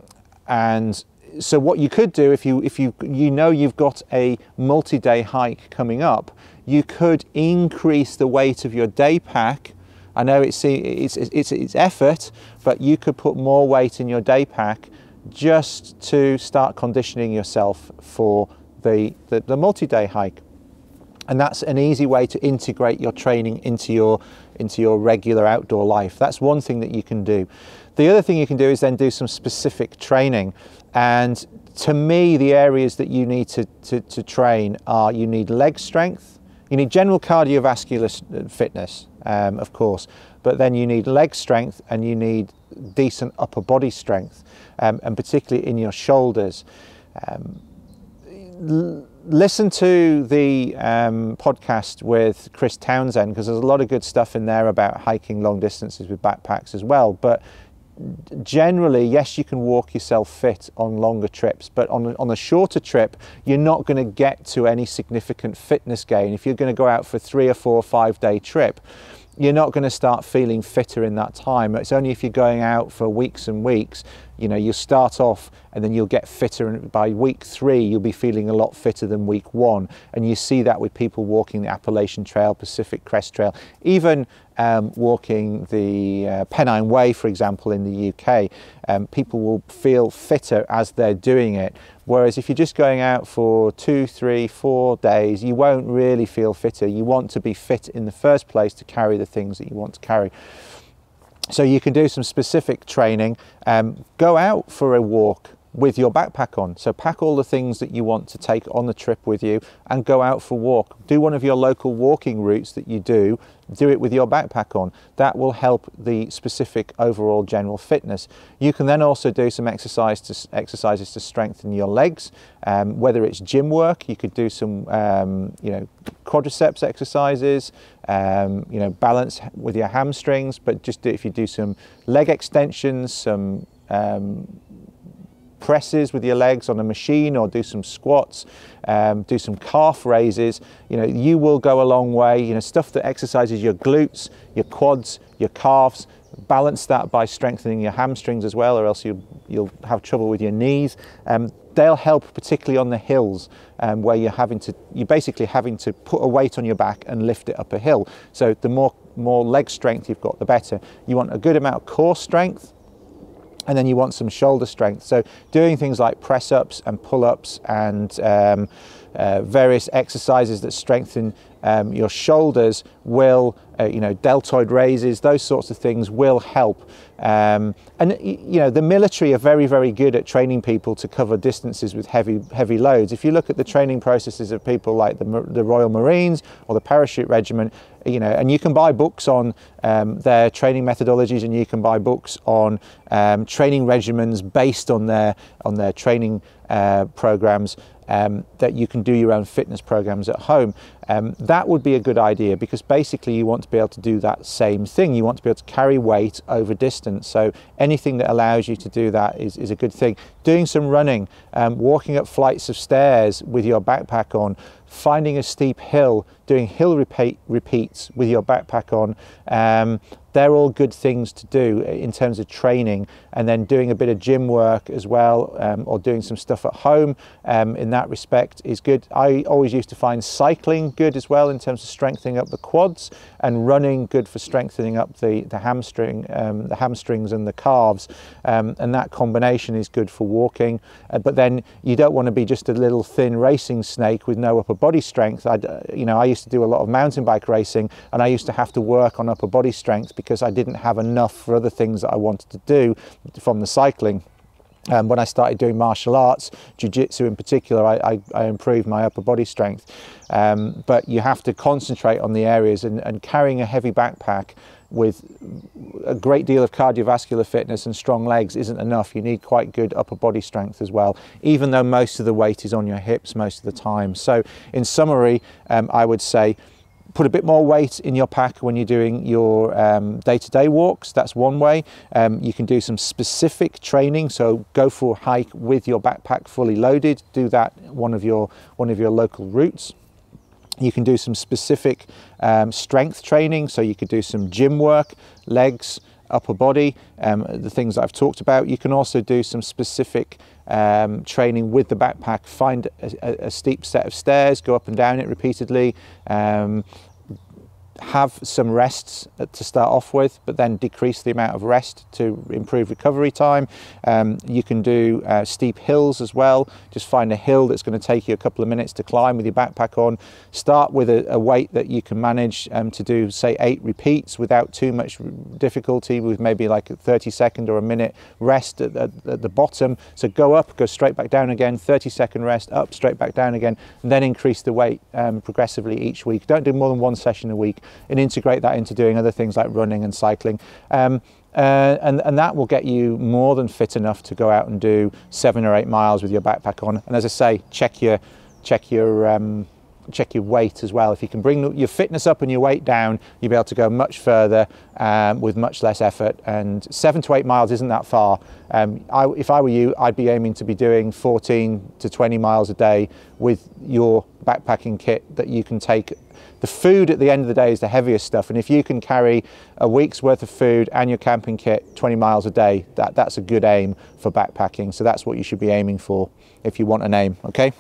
and so what you could do, if you, if you, you know you've got a multi-day hike coming up, you could increase the weight of your day pack. I know it's, it's, it's, it's effort, but you could put more weight in your day pack just to start conditioning yourself for the, the, the multi-day hike. And that's an easy way to integrate your training into your, into your regular outdoor life. That's one thing that you can do. The other thing you can do is then do some specific training. And to me, the areas that you need to, to, to train are, you need leg strength, you need general cardiovascular fitness, um, of course, but then you need leg strength and you need decent upper body strength, um, and particularly in your shoulders. Um, listen to the um, podcast with Chris Townsend, because there's a lot of good stuff in there about hiking long distances with backpacks as well. But generally, yes, you can walk yourself fit on longer trips, but on, on a shorter trip, you're not going to get to any significant fitness gain. If you're going to go out for a three or four or five day trip, you're not going to start feeling fitter in that time. It's only if you're going out for weeks and weeks, you know, you'll start off and then you'll get fitter. And by week three, you'll be feeling a lot fitter than week one. And you see that with people walking the Appalachian Trail, Pacific Crest Trail, even um, walking the uh, Pennine Way, for example, in the U K. Um, people will feel fitter as they're doing it. Whereas if you're just going out for two, three, four days, you won't really feel fitter. You want to be fit in the first place to carry the things that you want to carry. So you can do some specific training. Um, go out for a walk with your backpack on. So pack all the things that you want to take on the trip with you and go out for a walk. Do one of your local walking routes that you do, do it with your backpack on. That will help the specific overall general fitness. You can then also do some exercise to, exercises to strengthen your legs, um, whether it's gym work. You could do some um, you know, quadriceps exercises, um, you know, balance with your hamstrings, but just do, if you do some leg extensions, some um, presses with your legs on a machine, or do some squats, um, do some calf raises, you know, you will go a long way. You know, stuff that exercises your glutes, your quads, your calves, balance that by strengthening your hamstrings as well, or else you, you'll have trouble with your knees. Um, they'll help particularly on the hills, um, where you're having to, you're basically having to put a weight on your back and lift it up a hill. So the more, more leg strength you've got, the better. You want a good amount of core strength, and then you want some shoulder strength. So doing things like press-ups and pull-ups and um, uh, various exercises that strengthen um, your shoulders will, uh, you know, deltoid raises, those sorts of things will help. Um, and, you know, the military are very, very good at training people to cover distances with heavy, heavy loads. If you look at the training processes of people like the, the Royal Marines or the Parachute Regiment, you know, and you can buy books on um, their training methodologies, and you can buy books on um, training regimens based on their on their training uh, programs, um, that you can do your own fitness programs at home. Um, that would be a good idea, because basically you want to be able to do that same thing. You want to be able to carry weight over distance. So anything that allows you to do that is, is a good thing. Doing some running, um, walking up flights of stairs with your backpack on, finding a steep hill, doing hill repeat, repeats with your backpack on, um, they're all good things to do in terms of training. And then doing a bit of gym work as well, um, or doing some stuff at home um, in that respect is good. I always used to find cycling good as well in terms of strengthening up the quads, and running good for strengthening up the, the, hamstring, um, the hamstrings and the calves. Um, and that combination is good for walking. Uh, but then you don't want to be just a little thin racing snake with no upper body strength. I'd, you know, I used to do a lot of mountain bike racing, and I used to have to work on upper body strength because because I didn't have enough for other things that I wanted to do from the cycling. Um, when I started doing martial arts, jiu-jitsu in particular, I, I, I improved my upper body strength. Um, but you have to concentrate on the areas, and, and carrying a heavy backpack with a great deal of cardiovascular fitness and strong legs isn't enough. You need quite good upper body strength as well, even though most of the weight is on your hips most of the time. So in summary, um, I would say, put a bit more weight in your pack when you're doing your day-to-day um, walks. That's one way. Um, you can do some specific training. So go for a hike with your backpack fully loaded. Do that one of your one of your local routes. You can do some specific um, strength training. So you could do some gym work, legs, upper body, um, the things that I've talked about. You can also do some specific um, training with the backpack. Find a, a, a steep set of stairs, go up and down it repeatedly, um, have some rests to start off with, but then decrease the amount of rest to improve recovery time. Um, you can do uh, steep hills as well. Just find a hill that's going to take you a couple of minutes to climb with your backpack on. Start with a, a weight that you can manage um, to do, say, eight repeats without too much difficulty, with maybe like a thirty second or a minute rest at, at, at the bottom. So go up, go straight back down again, thirty second rest, up, straight back down again, and then increase the weight um, progressively each week. Don't do more than one session a week, and integrate that into doing other things like running and cycling. Um, uh, and, and that will get you more than fit enough to go out and do seven or eight miles with your backpack on. And as I say, check your, check your, um, check your weight as well. If you can bring your fitness up and your weight down, you'll be able to go much further um, with much less effort. And seven to eight miles isn't that far. Um, I, if I were you, I'd be aiming to be doing fourteen to twenty miles a day with your backpacking kit that you can take. The food at the end of the day is the heaviest stuff, and if you can carry a week's worth of food and your camping kit twenty miles a day, that, that's a good aim for backpacking. So that's what you should be aiming for if you want an aim, okay?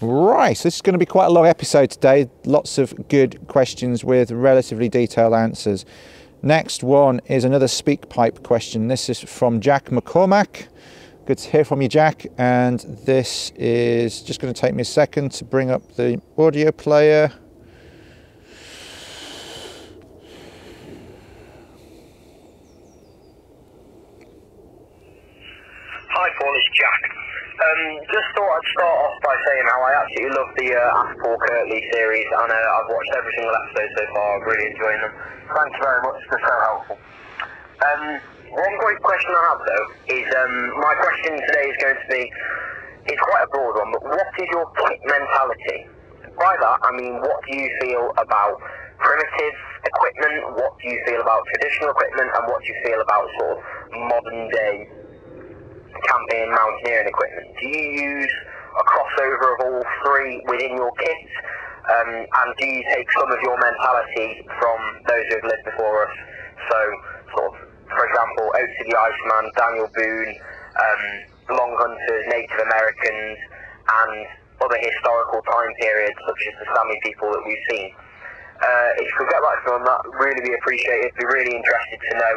Right, so this is going to be quite a long episode today. Lots of good questions with relatively detailed answers. Next one is another SpeakPipe question. This is from Jack McCormack. Good to hear from you, Jack. And this is just going to take me a second to bring up the audio player. Hi, Paul, it's Jack. Um, just thought I'd start off by saying how I absolutely love the uh, Ask Paul Kirtley series, and uh, I've watched every single episode so far. I'm really enjoying them. Thank you very much, they're so helpful. Um, one quick question I have though is, um, my question today is going to be, it's quite a broad one, but what is your kit mentality? By that I mean, what do you feel about primitive equipment, what do you feel about traditional equipment, and what do you feel about sort of modern day camping, mountaineering equipment? Do you use a crossover of all three within your kit? Um, and do you take some of your mentality from those who have lived before us? So, sort of, for example, Oates the Iceman, Daniel Boone, um, Long Hunters, Native Americans, and other historical time periods such as the Sami people that we've seen. Uh, if you could get back to them, that would really be appreciated. I'd be really interested to know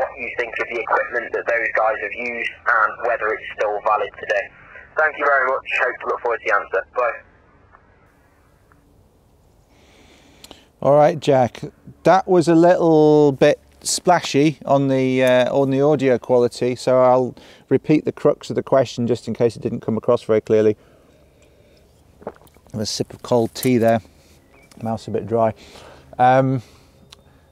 what you think of the equipment that those guys have used and whether it's still valid today. Thank you very much. Hope to look forward to the answer. Bye. All right, Jack. That was a little bit splashy on the uh, on the audio quality, so I'll repeat the crux of the question just in case it didn't come across very clearly. Have a sip of cold tea there. Mouth's a bit dry. Um,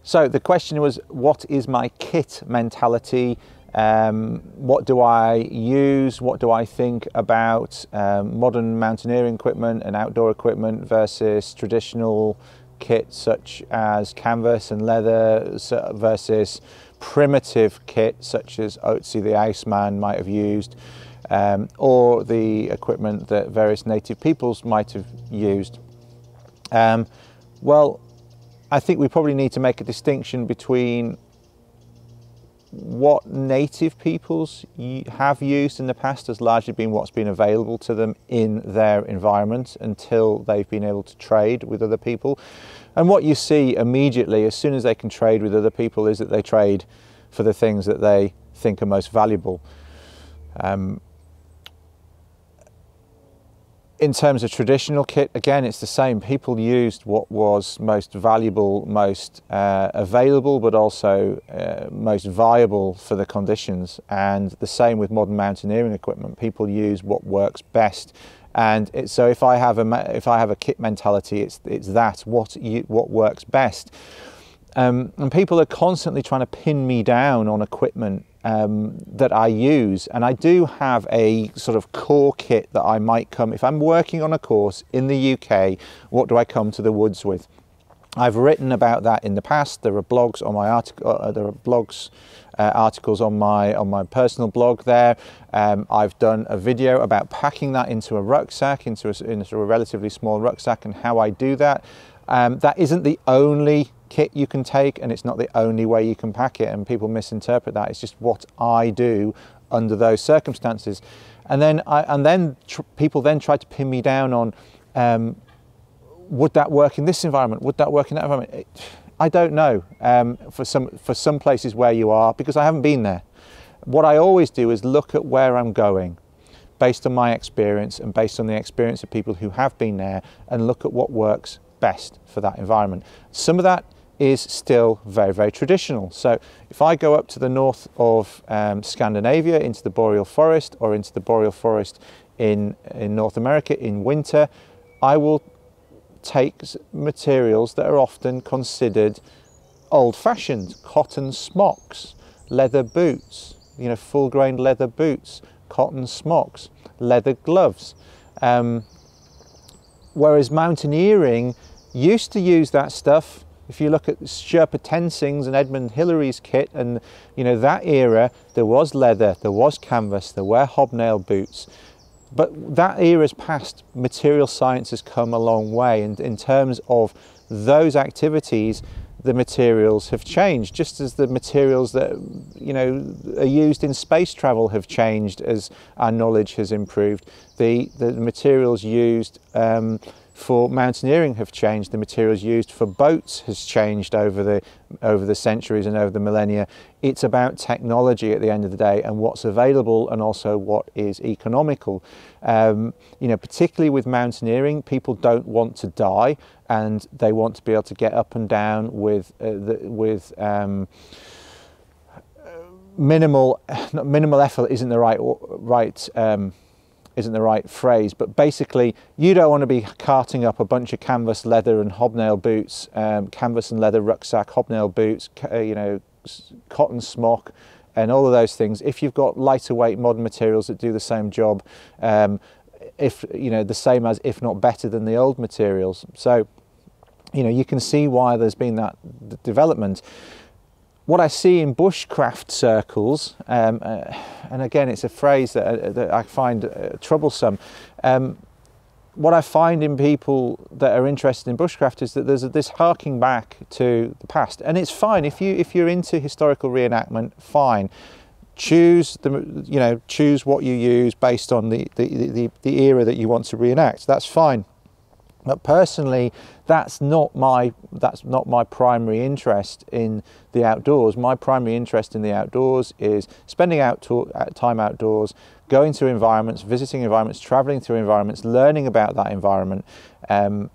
so the question was, what is my kit mentality? Um, what do I use? What do I think about um, modern mountaineering equipment and outdoor equipment versus traditional kits such as canvas and leather versus primitive kit such as Otzi the Iceman might have used, um, or the equipment that various native peoples might have used? Um, well, I think we probably need to make a distinction between what native peoples have used in the past has largely been what's been available to them in their environment until they've been able to trade with other people. And what you see immediately as soon as they can trade with other people is that they trade for the things that they think are most valuable. Um, In terms of traditional kit, again, it's the same. People used what was most valuable, most uh, available, but also uh, most viable for the conditions. And the same with modern mountaineering equipment. People use what works best. And it, so, if I have a if I have a kit mentality, it's it's that what you, what works best. Um, and people are constantly trying to pin me down on equipment Um, that I use, and I do have a sort of core kit that I might come, if I'm working on a course in the U K, what do I come to the woods with? I've written about that in the past. There are blogs on my article, uh, there are blogs, uh, articles on my on my personal blog there. Um, I've done a video about packing that into a rucksack, into a, into a relatively small rucksack, and how I do that. Um, that isn't the only kit you can take, and it's not the only way you can pack it, and people misinterpret that. It's just what I do under those circumstances. And then I, and then tr people then try to pin me down on um, would that work in this environment? Would that work in that environment? It, I don't know um, for some for some places where you are, because I haven't been there. What I always do is look at where I'm going based on my experience and based on the experience of people who have been there, and look at what works best for that environment. Some of that is still very, very traditional. So if I go up to the north of um, Scandinavia, into the boreal forest, or into the boreal forest in, in North America in winter, I will take materials that are often considered old-fashioned: cotton smocks, leather boots, you know, full-grained leather boots, cotton smocks, leather gloves. Um, whereas mountaineering used to use that stuff. If you look at Sherpa Tensing's and Edmund Hillary's kit, and you know that era, there was leather, there was canvas, there were hobnail boots. But that era's passed. Material science has come a long way, and in terms of those activities, the materials have changed, just as the materials that you know are used in space travel have changed as our knowledge has improved. The, the materials used um, for mountaineering have changed. The materials used for boats has changed over the over the centuries and over the millennia. It's about technology at the end of the day, and what's available, and also what is economical. Um, you know, particularly with mountaineering, people don't want to die, and they want to be able to get up and down with uh, the, with um, minimal not minimal effort isn't the right right. Um, isn't the right phrase, but basically you don't want to be carting up a bunch of canvas, leather and hobnail boots, um, canvas and leather rucksack, hobnail boots, uh, you know, cotton smock and all of those things. If you've got lighter weight modern materials that do the same job, um, if you know, the same as, if not better than the old materials. So, you know, you can see why there's been that development. What I see in bushcraft circles, um, uh, and again it's a phrase that, uh, that I find uh, troublesome, um, what I find in people that are interested in bushcraft is that there's a, this harking back to the past. And it's fine, if, you, if you're into historical reenactment, fine. Choose, the, you know, choose what you use based on the, the, the, the era that you want to reenact, that's fine. But personally, that's not my that's not my primary interest in the outdoors. My primary interest in the outdoors is spending out time outdoors, going to environments, visiting environments, traveling through environments, learning about that environment. Um,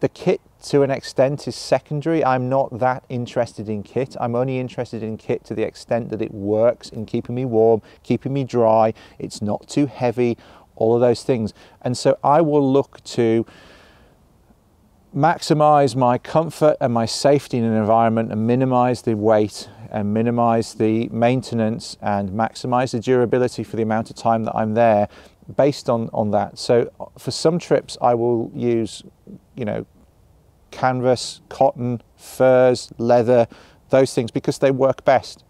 the kit, to an extent, is secondary. I'm not that interested in kit. I'm only interested in kit to the extent that it works in keeping me warm, keeping me dry. It's not too heavy, all of those things. And so I will look to maximize my comfort and my safety in an environment, and minimize the weight and minimize the maintenance and maximize the durability for the amount of time that I'm there based on on that. So for some trips I will use, you know, canvas, cotton, furs, leather, those things, because they work best.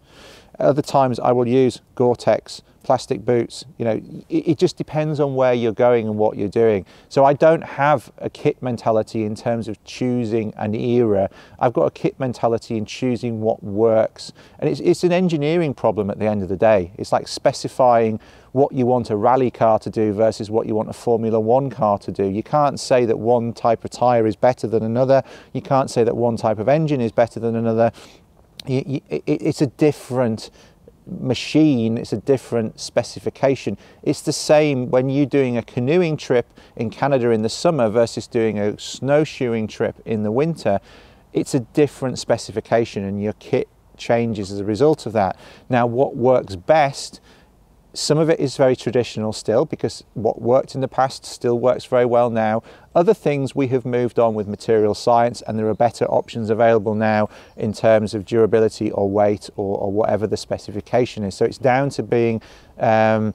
Other times I will use Gore-Tex, plastic boots. You know, it just depends on where you're going and what you're doing. So I don't have a kit mentality in terms of choosing an era. I've got a kit mentality in choosing what works. And it's, it's an engineering problem at the end of the day. It's like specifying what you want a rally car to do versus what you want a Formula One car to do. You can't say that one type of tire is better than another. You can't say that one type of engine is better than another. It's a different machine, it's a different specification. It's the same when you're doing a canoeing trip in Canada in the summer versus doing a snowshoeing trip in the winter. It's a different specification, and your kit changes as a result of that. Now, what works best, some of it is very traditional still, because what worked in the past still works very well now. Other things, we have moved on with material science, and there are better options available now in terms of durability or weight or, or whatever the specification is. So it's down to being um,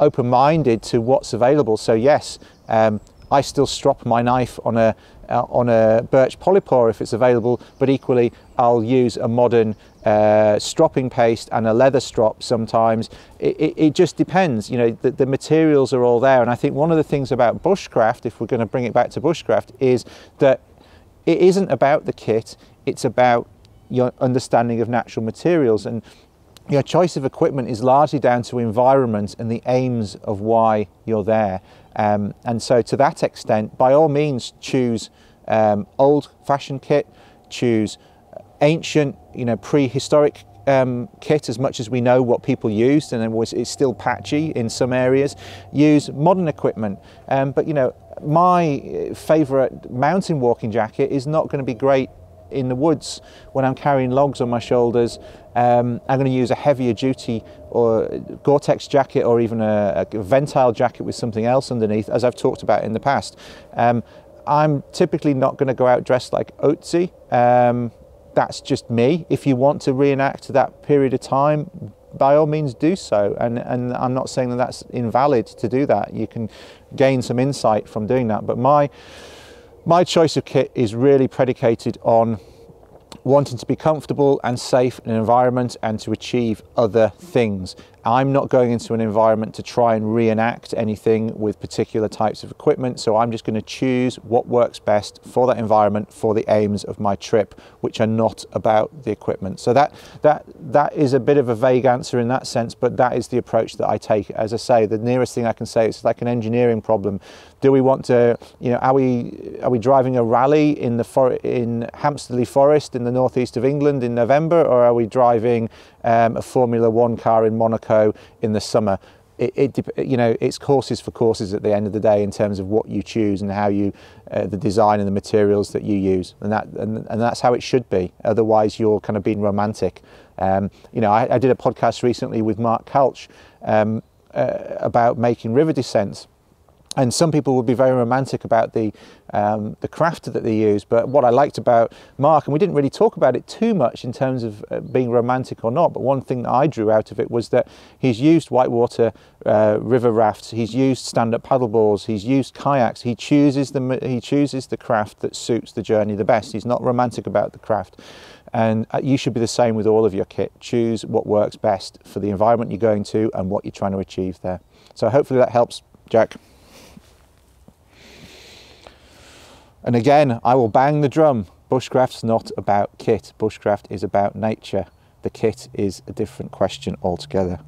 open-minded to what's available. So yes, um, I still strop my knife on a uh, on a birch polypore if it's available, but equally I'll use a modern uh, stropping paste and a leather strop sometimes. It, it, it just depends, you know, the, the materials are all there. And I think one of the things about bushcraft, if we're going to bring it back to bushcraft, is that it isn't about the kit, it's about your understanding of natural materials. And your choice of equipment is largely down to environment and the aims of why you're there. Um, and so to that extent, by all means, choose um, old-fashioned kit, choose ancient, you know, prehistoric um, kit as much as we know what people used, and it was, it's still patchy in some areas. Use modern equipment, um, but you know, my favourite mountain walking jacket is not going to be great in the woods when I'm carrying logs on my shoulders. um, I'm going to use a heavier duty or Gore-Tex jacket, or even a, a Ventile jacket with something else underneath, as I've talked about in the past. um, I'm typically not going to go out dressed like Otzi. Um, that's just me. If you want to reenact that period of time, by all means do so, and, and I'm not saying that that's invalid to do that. You can gain some insight from doing that, but my My choice of kit is really predicated on wanting to be comfortable and safe in an environment and to achieve other things. I'm not going into an environment to try and reenact anything with particular types of equipment, so I'm just going to choose what works best for that environment, for the aims of my trip, which are not about the equipment. So that, that, that is a bit of a vague answer in that sense, but that is the approach that I take. As I say, the nearest thing I can say is like an engineering problem. Do we want to, you know, are we, are we driving a rally in the for, in Hampsteadley Forest in the northeast of England in November, or are we driving um, a Formula One car in Monaco in the summer? It, it, you know, it's courses for courses at the end of the day in terms of what you choose and how you, uh, the design and the materials that you use, and that and, and that's how it should be. Otherwise, you're kind of being romantic. Um, you know, I, I did a podcast recently with Mark Kalch um, uh, about making river descents. And some people would be very romantic about the, um, the craft that they use, but what I liked about Mark, and we didn't really talk about it too much in terms of uh, being romantic or not, but one thing that I drew out of it was that he's used whitewater uh, river rafts, he's used stand-up paddleboards, he's used kayaks. He chooses the, he chooses the craft that suits the journey the best. He's not romantic about the craft. And you should be the same with all of your kit. Choose what works best for the environment you're going to and what you're trying to achieve there. So hopefully that helps, Jack. And again, I will bang the drum. Bushcraft's not about kit. Bushcraft is about nature. The kit is a different question altogether.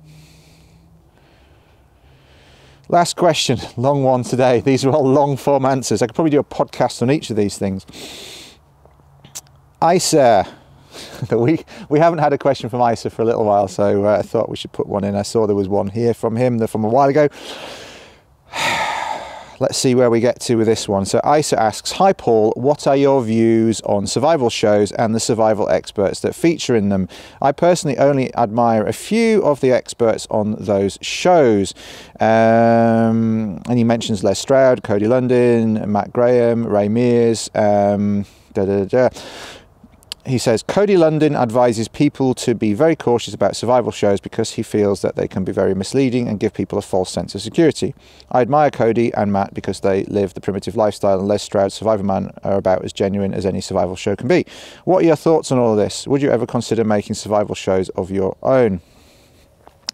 Last question, long one today. These are all long form answers. I could probably do a podcast on each of these things. Isa. we, we haven't had a question from Isa for a little while, so uh, I thought we should put one in. I saw there was one here from him from a while ago. Let's see where we get to with this one. So Isa asks, hi Paul, what are your views on survival shows and the survival experts that feature in them? I personally only admire a few of the experts on those shows. Um, and he mentions Les Stroud, Cody Lundin, Matt Graham, Ray Mears, um, da da da. He says, Cody Lundin advises people to be very cautious about survival shows because he feels that they can be very misleading and give people a false sense of security. I admire Cody and Matt because they live the primitive lifestyle, and Les Stroud's Survivor Man are about as genuine as any survival show can be. What are your thoughts on all of this? Would you ever consider making survival shows of your own?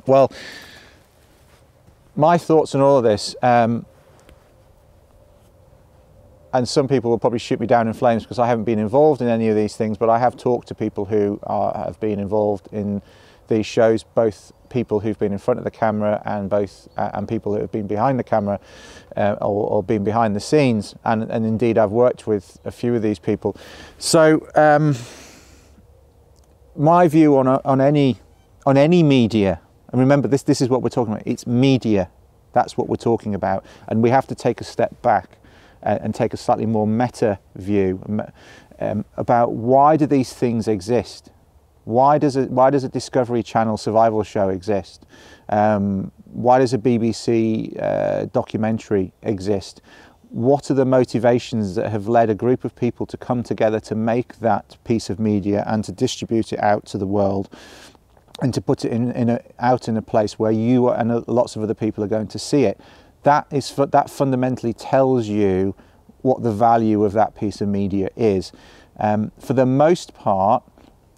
Well, my thoughts on all of this... Um, and some people will probably shoot me down in flames because I haven't been involved in any of these things, but I have talked to people who are, have been involved in these shows, both people who've been in front of the camera and both uh, and people who have been behind the camera, uh, or, or been behind the scenes, and, and indeed I've worked with a few of these people. So um, my view on, on, any, on any media, and remember this, this is what we're talking about, it's media, that's what we're talking about, and we have to take a step back and take a slightly more meta view um, about why do these things exist? Why does a, why does a Discovery Channel survival show exist? Um, why does a B B C uh, documentary exist? What are the motivations that have led a group of people to come together to make that piece of media and to distribute it out to the world? And to put it in, in a, out in a place where you and lots of other people are going to see it. That is, that fundamentally tells you what the value of that piece of media is. Um, for the most part,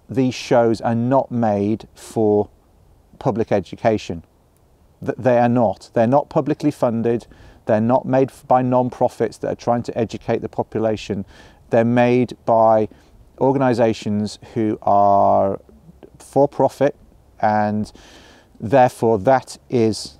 these shows are not made for public education. They are not. They're not publicly funded. They're not made by non-profits that are trying to educate the population. They're made by organisations who are for profit, and therefore that is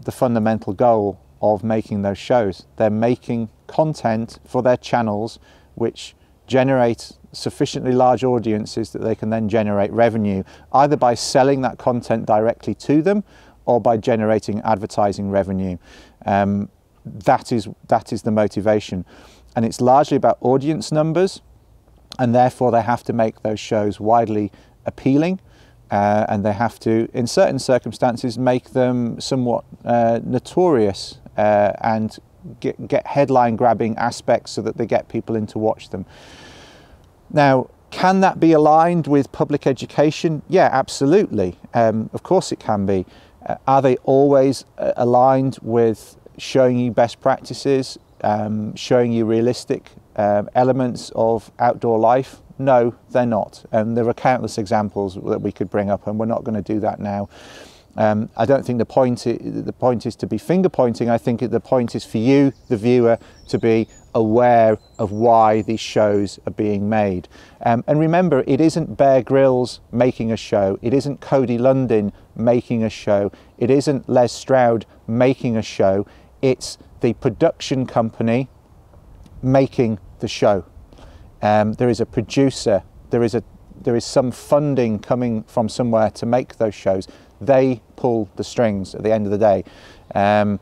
the fundamental goal of making those shows. They're making content for their channels which generate sufficiently large audiences that they can then generate revenue, either by selling that content directly to them or by generating advertising revenue. Um, that is, that is the motivation. And it's largely about audience numbers, and therefore they have to make those shows widely appealing, uh, and they have to, in certain circumstances, make them somewhat uh, notorious uh, and get, get headline-grabbing aspects so that they get people in to watch them. Now, can that be aligned with public education? Yeah, absolutely. Um, of course it can be. Uh, are they always uh, aligned with showing you best practices, um, showing you realistic um, elements of outdoor life? No, they're not. And there are countless examples that we could bring up, and we're not going to do that now. Um, I don't think the point, the point is to be finger pointing. I think the point is for you, the viewer, to be aware of why these shows are being made. Um, and remember, it isn't Bear Grylls making a show. It isn't Cody Lundin making a show. It isn't Les Stroud making a show. It's the production company making the show. Um, there is a producer. There is a there is some funding coming from somewhere to make those shows. They pull the strings at the end of the day. Um,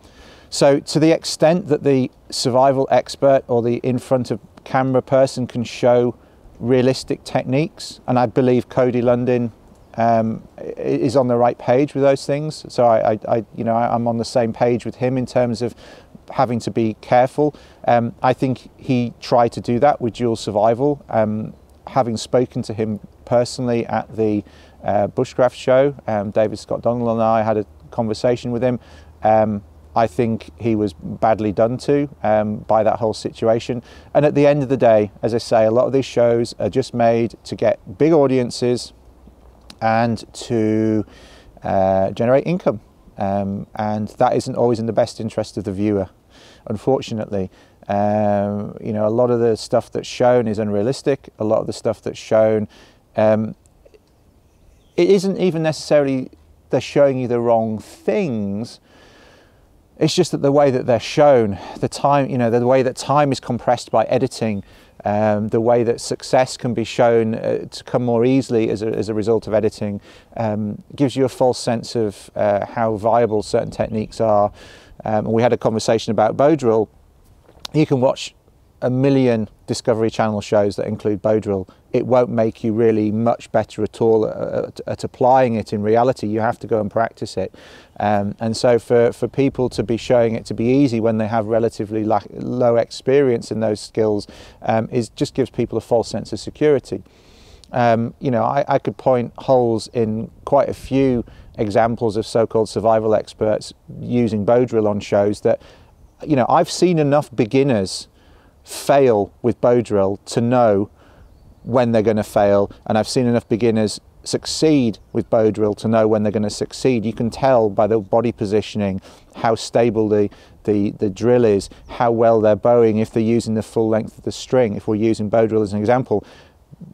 so to the extent that the survival expert or the in front of camera person can show realistic techniques, and I believe Cody Lundin um, is on the right page with those things. So I, I you know, I'm on the same page with him in terms of having to be careful. Um, I think he tried to do that with dual survival. Um, having spoken to him personally at the uh, Bushcraft show, um, David Scott Donald and I had a conversation with him. Um, I think he was badly done to um, by that whole situation. And at the end of the day, as I say, a lot of these shows are just made to get big audiences and to uh, generate income. Um, and that isn't always in the best interest of the viewer, unfortunately. Um, you know, a lot of the stuff that's shown is unrealistic. A lot of the stuff that's shown, um, it isn't even necessarily they're showing you the wrong things. It's just that the way that they're shown, the time, you know, the way that time is compressed by editing, um, the way that success can be shown uh, to come more easily as a, as a result of editing, um, gives you a false sense of uh, how viable certain techniques are. Um, and we had a conversation about bow drill. You can watch a million Discovery Channel shows that include bow drill. It won't make you really much better at all at, at applying it in reality. You have to go and practice it. Um, and so for, for people to be showing it to be easy when they have relatively low experience in those skills um, is just gives people a false sense of security. Um, you know, I, I could point holes in quite a few examples of so-called survival experts using bow drill on shows that, you know, I've seen enough beginners fail with bow drill to know when they're going to fail, and I've seen enough beginners succeed with bow drill to know when they're going to succeed. You can tell by the body positioning, how stable the, the, the drill is, how well they're bowing, if they're using the full length of the string, if we're using bow drill as an example.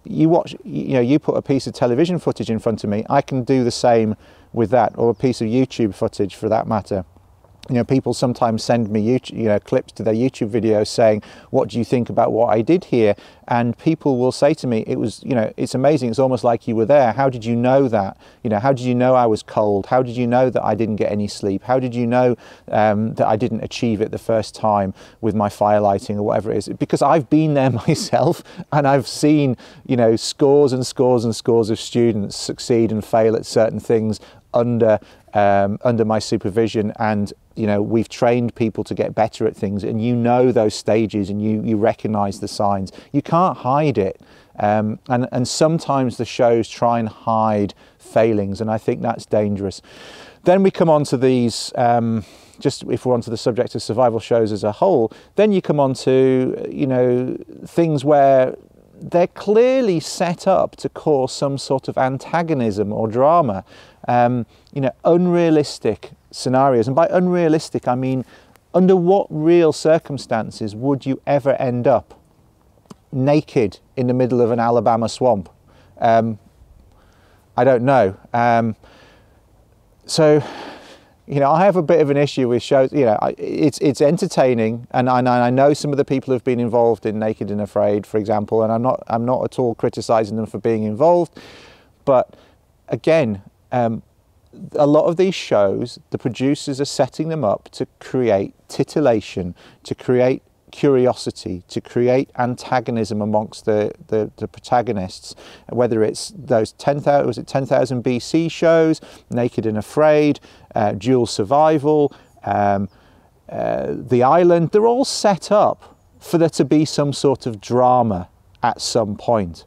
You watch, you know, you put a piece of television footage in front of me, I can do the same with that, or a piece of YouTube footage for that matter. You know, people sometimes send me YouTube, you know, clips to their YouTube videos saying, what do you think about what I did here? And people will say to me, it was, you know, it's amazing. It's almost like you were there. How did you know that? You know, how did you know I was cold? How did you know that I didn't get any sleep? How did you know um, that I didn't achieve it the first time with my fire lighting or whatever it is? Because I've been there myself, and I've seen, you know, scores and scores and scores of students succeed and fail at certain things under um, under my supervision. And you know, we've trained people to get better at things, and you know those stages, and you you recognize the signs. You can't hide it, um, and and sometimes the shows try and hide failings, and I think that's dangerous. Then we come on to these, um, just if we're onto the subject of survival shows as a whole, then you come on to, you know, things where they're clearly set up to cause some sort of antagonism or drama. Um, you know, unrealistic scenarios. And by unrealistic, I mean, under what real circumstances would you ever end up naked in the middle of an Alabama swamp? Um, I don't know. Um, so You know, I have a bit of an issue with shows. You know, I, it's it's entertaining, and I, and I know some of the people who've been involved in Naked and Afraid, for example, and I'm not I'm not at all criticising them for being involved, but again, um, a lot of these shows, the producers are setting them up to create titillation, to create curiosity, to create antagonism amongst the, the, the protagonists, whether it's those ten thousand, was it ten thousand B C shows, Naked and Afraid, uh, Dual Survival, um, uh, The Island. They're all set up for there to be some sort of drama at some point.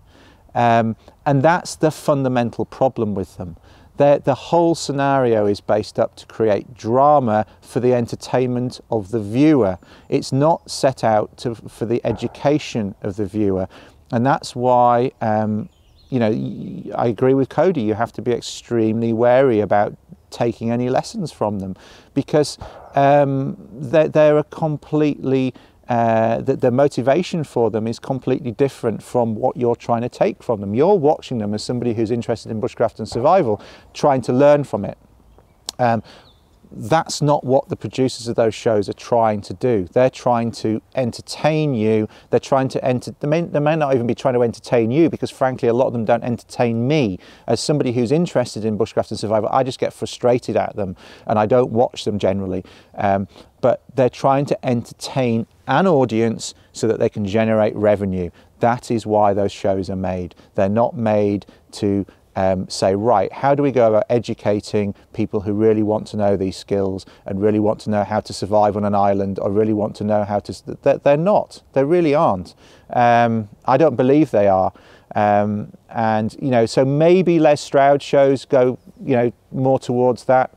Um, and that's the fundamental problem with them. They're, the whole scenario is based up to create drama for the entertainment of the viewer. It's not set out to, for the education of the viewer. And that's why, um, you know, I agree with Cody, you have to be extremely wary about taking any lessons from them, because um, they're, they're a completely... Uh, that the motivation for them is completely different from what you're trying to take from them. You're watching them as somebody who's interested in bushcraft and survival, trying to learn from it. Um, that's not what the producers of those shows are trying to do. They're trying to entertain you. They're trying to enter, they may, they may not even be trying to entertain you, because frankly, a lot of them don't entertain me. As somebody who's interested in bushcraft and survival, I just get frustrated at them and I don't watch them generally. Um, but they're trying to entertain an audience so that they can generate revenue. That is why those shows are made. They're not made to um, say, right, how do we go about educating people who really want to know these skills and really want to know how to survive on an island, or really want to know how to... They're, they're not. They really aren't. Um, I don't believe they are. Um, and, you know, so maybe Les Stroud shows go, you know, more towards that.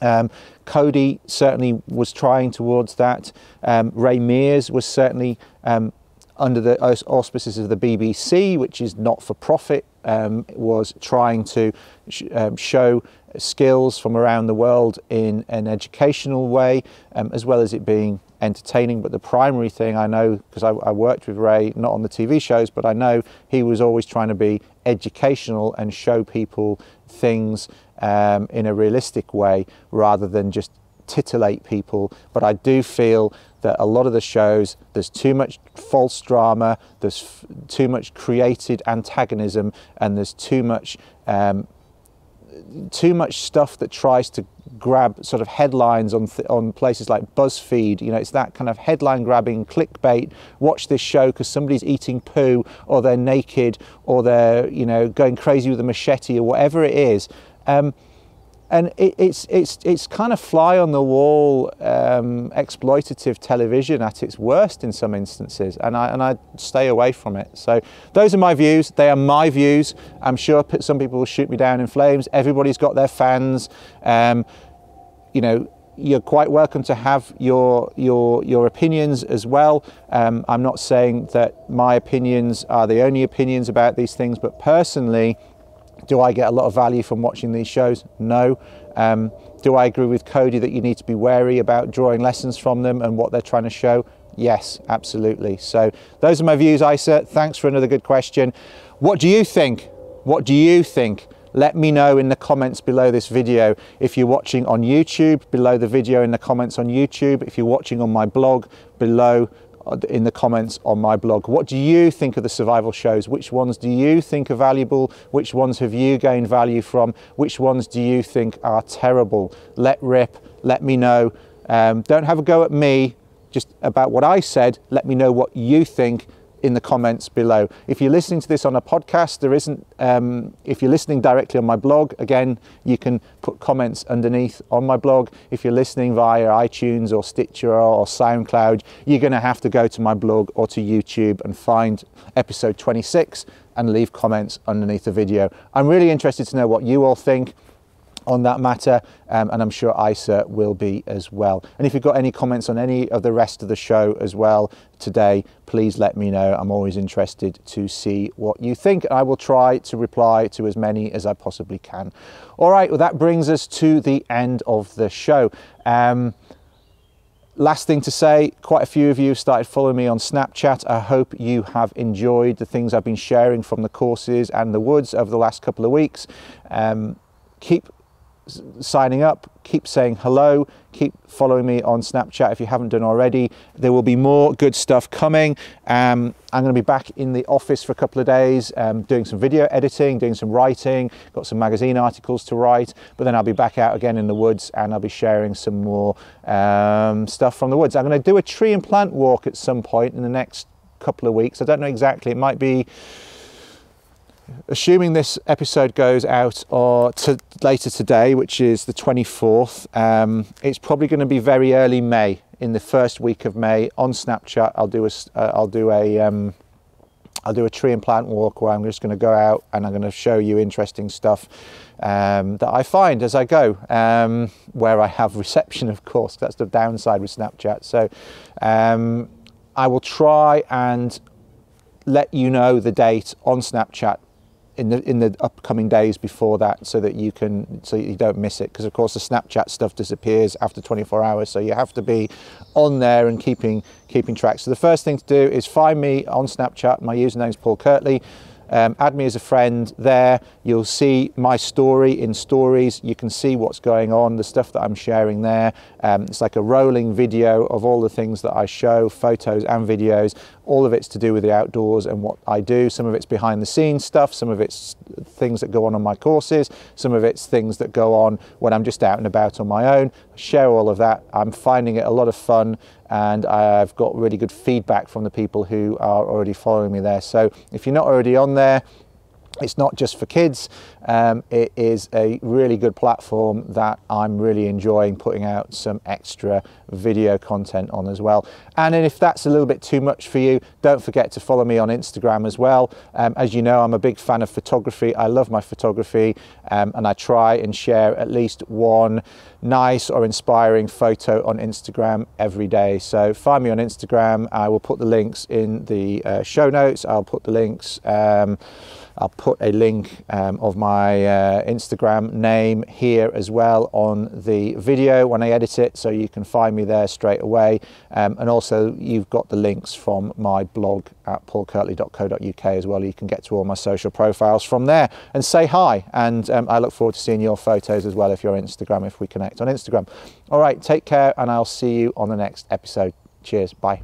Um, Cody certainly was trying towards that. Um, Ray Mears was certainly um, under the auspices of the B B C, which is not for profit, um, was trying to sh um, show skills from around the world in an educational way, um, as well as it being entertaining. But the primary thing I know, because I, I worked with Ray, not on the T V shows, but I know he was always trying to be educational and show people things um, in a realistic way rather than just titillate people. But I do feel that a lot of the shows, there's too much false drama, there's f too much created antagonism, and there's too much um, too much stuff that tries to grab sort of headlines on th on places like BuzzFeed. You know, it's that kind of headline grabbing clickbait. Watch this show because somebody's eating poo, or they're naked, or they're, you know, going crazy with a machete, or whatever it is. Um, and it, it's it's it's kind of fly on the wall um, exploitative television at its worst in some instances, and I and I stay away from it. So those are my views. They are my views. I'm sure some people will shoot me down in flames. Everybody's got their fans. Um, you know, you're quite welcome to have your your your opinions as well. Um, I'm not saying that my opinions are the only opinions about these things, but personally. Do I get a lot of value from watching these shows? No. Um, do I agree with Cody that you need to be wary about drawing lessons from them and what they're trying to show? Yes, absolutely. So those are my views, Isa. Thanks for another good question. What do you think? What do you think? Let me know in the comments below this video. If you're watching on YouTube, below the video in the comments on YouTube. If you're watching on my blog, below in the comments on my blog. What do you think of the survival shows? Which ones do you think are valuable? Which ones have you gained value from? Which ones do you think are terrible? Let rip, let me know. Um, don't have a go at me, just about what I said. Let me know what you think in the comments below. If you're listening to this on a podcast, there isn't, um, if you're listening directly on my blog, again, you can put comments underneath on my blog. If you're listening via iTunes or Stitcher or SoundCloud, you're gonna have to go to my blog or to YouTube and find episode twenty-six and leave comments underneath the video. I'm really interested to know what you all think on that matter, um, and I'm sure Isa will be as well. And if you've got any comments on any of the rest of the show as well today, please let me know. I'm always interested to see what you think. I will try to reply to as many as I possibly can. All right, well, that brings us to the end of the show. Um, Last thing to say, quite a few of you started following me on Snapchat. I hope you have enjoyed the things I've been sharing from the courses and the woods over the last couple of weeks. Um, keep signing up, keep saying hello, keep following me on Snapchat if you haven't done already. There will be more good stuff coming. Um, I'm going to be back in the office for a couple of days, um, doing some video editing, doing some writing, got some magazine articles to write, but then I'll be back out again in the woods and I'll be sharing some more um, stuff from the woods. I'm going to do a tree and plant walk at some point in the next couple of weeks. I don't know exactly, it might be, assuming this episode goes out or to later today, which is the twenty-fourth, um, it's probably going to be very early May, in the first week of May on Snapchat. I'll do a, uh, I'll do a, um, I'll do a tree and plant walk where I'm just going to go out and I'm going to show you interesting stuff um, that I find as I go, um, where I have reception, of course. That's the downside with Snapchat. So um, I will try and let you know the date on Snapchat in the in the upcoming days before that, so that you can so you don't miss it, because of course the Snapchat stuff disappears after twenty-four hours, so you have to be on there and keeping keeping track. So the first thing to do is find me on Snapchat. My username is Paul Kirtley. Um, add me as a friend there. You'll see my story in stories. You can see what's going on, the stuff that I'm sharing there. Um, it's like a rolling video of all the things that I show, photos and videos. All of it's to do with the outdoors and what I do. Some of it's behind the scenes stuff. Some of it's things that go on on my courses. Some of it's things that go on when I'm just out and about on my own. I share all of that. I'm finding it a lot of fun, and I've got really good feedback from the people who are already following me there. So if you're not already on there, it's not just for kids. Um, it is a really good platform that I'm really enjoying putting out some extra video content on as well. And if that's a little bit too much for you, don't forget to follow me on Instagram as well. Um, as you know, I'm a big fan of photography. I love my photography, um, and I try and share at least one nice or inspiring photo on Instagram every day. So find me on Instagram. I will put the links in the uh, show notes. I'll put the links, um, I'll put a link um, of my uh, Instagram name here as well on the video when I edit it, so you can find me there straight away. Um, and also you've got the links from my blog at paul kirtley dot co dot U K as well. You can get to all my social profiles from there and say hi. And um, I look forward to seeing your photos as well if you're on Instagram, if we connect on Instagram. All right, take care, and I'll see you on the next episode. Cheers, bye.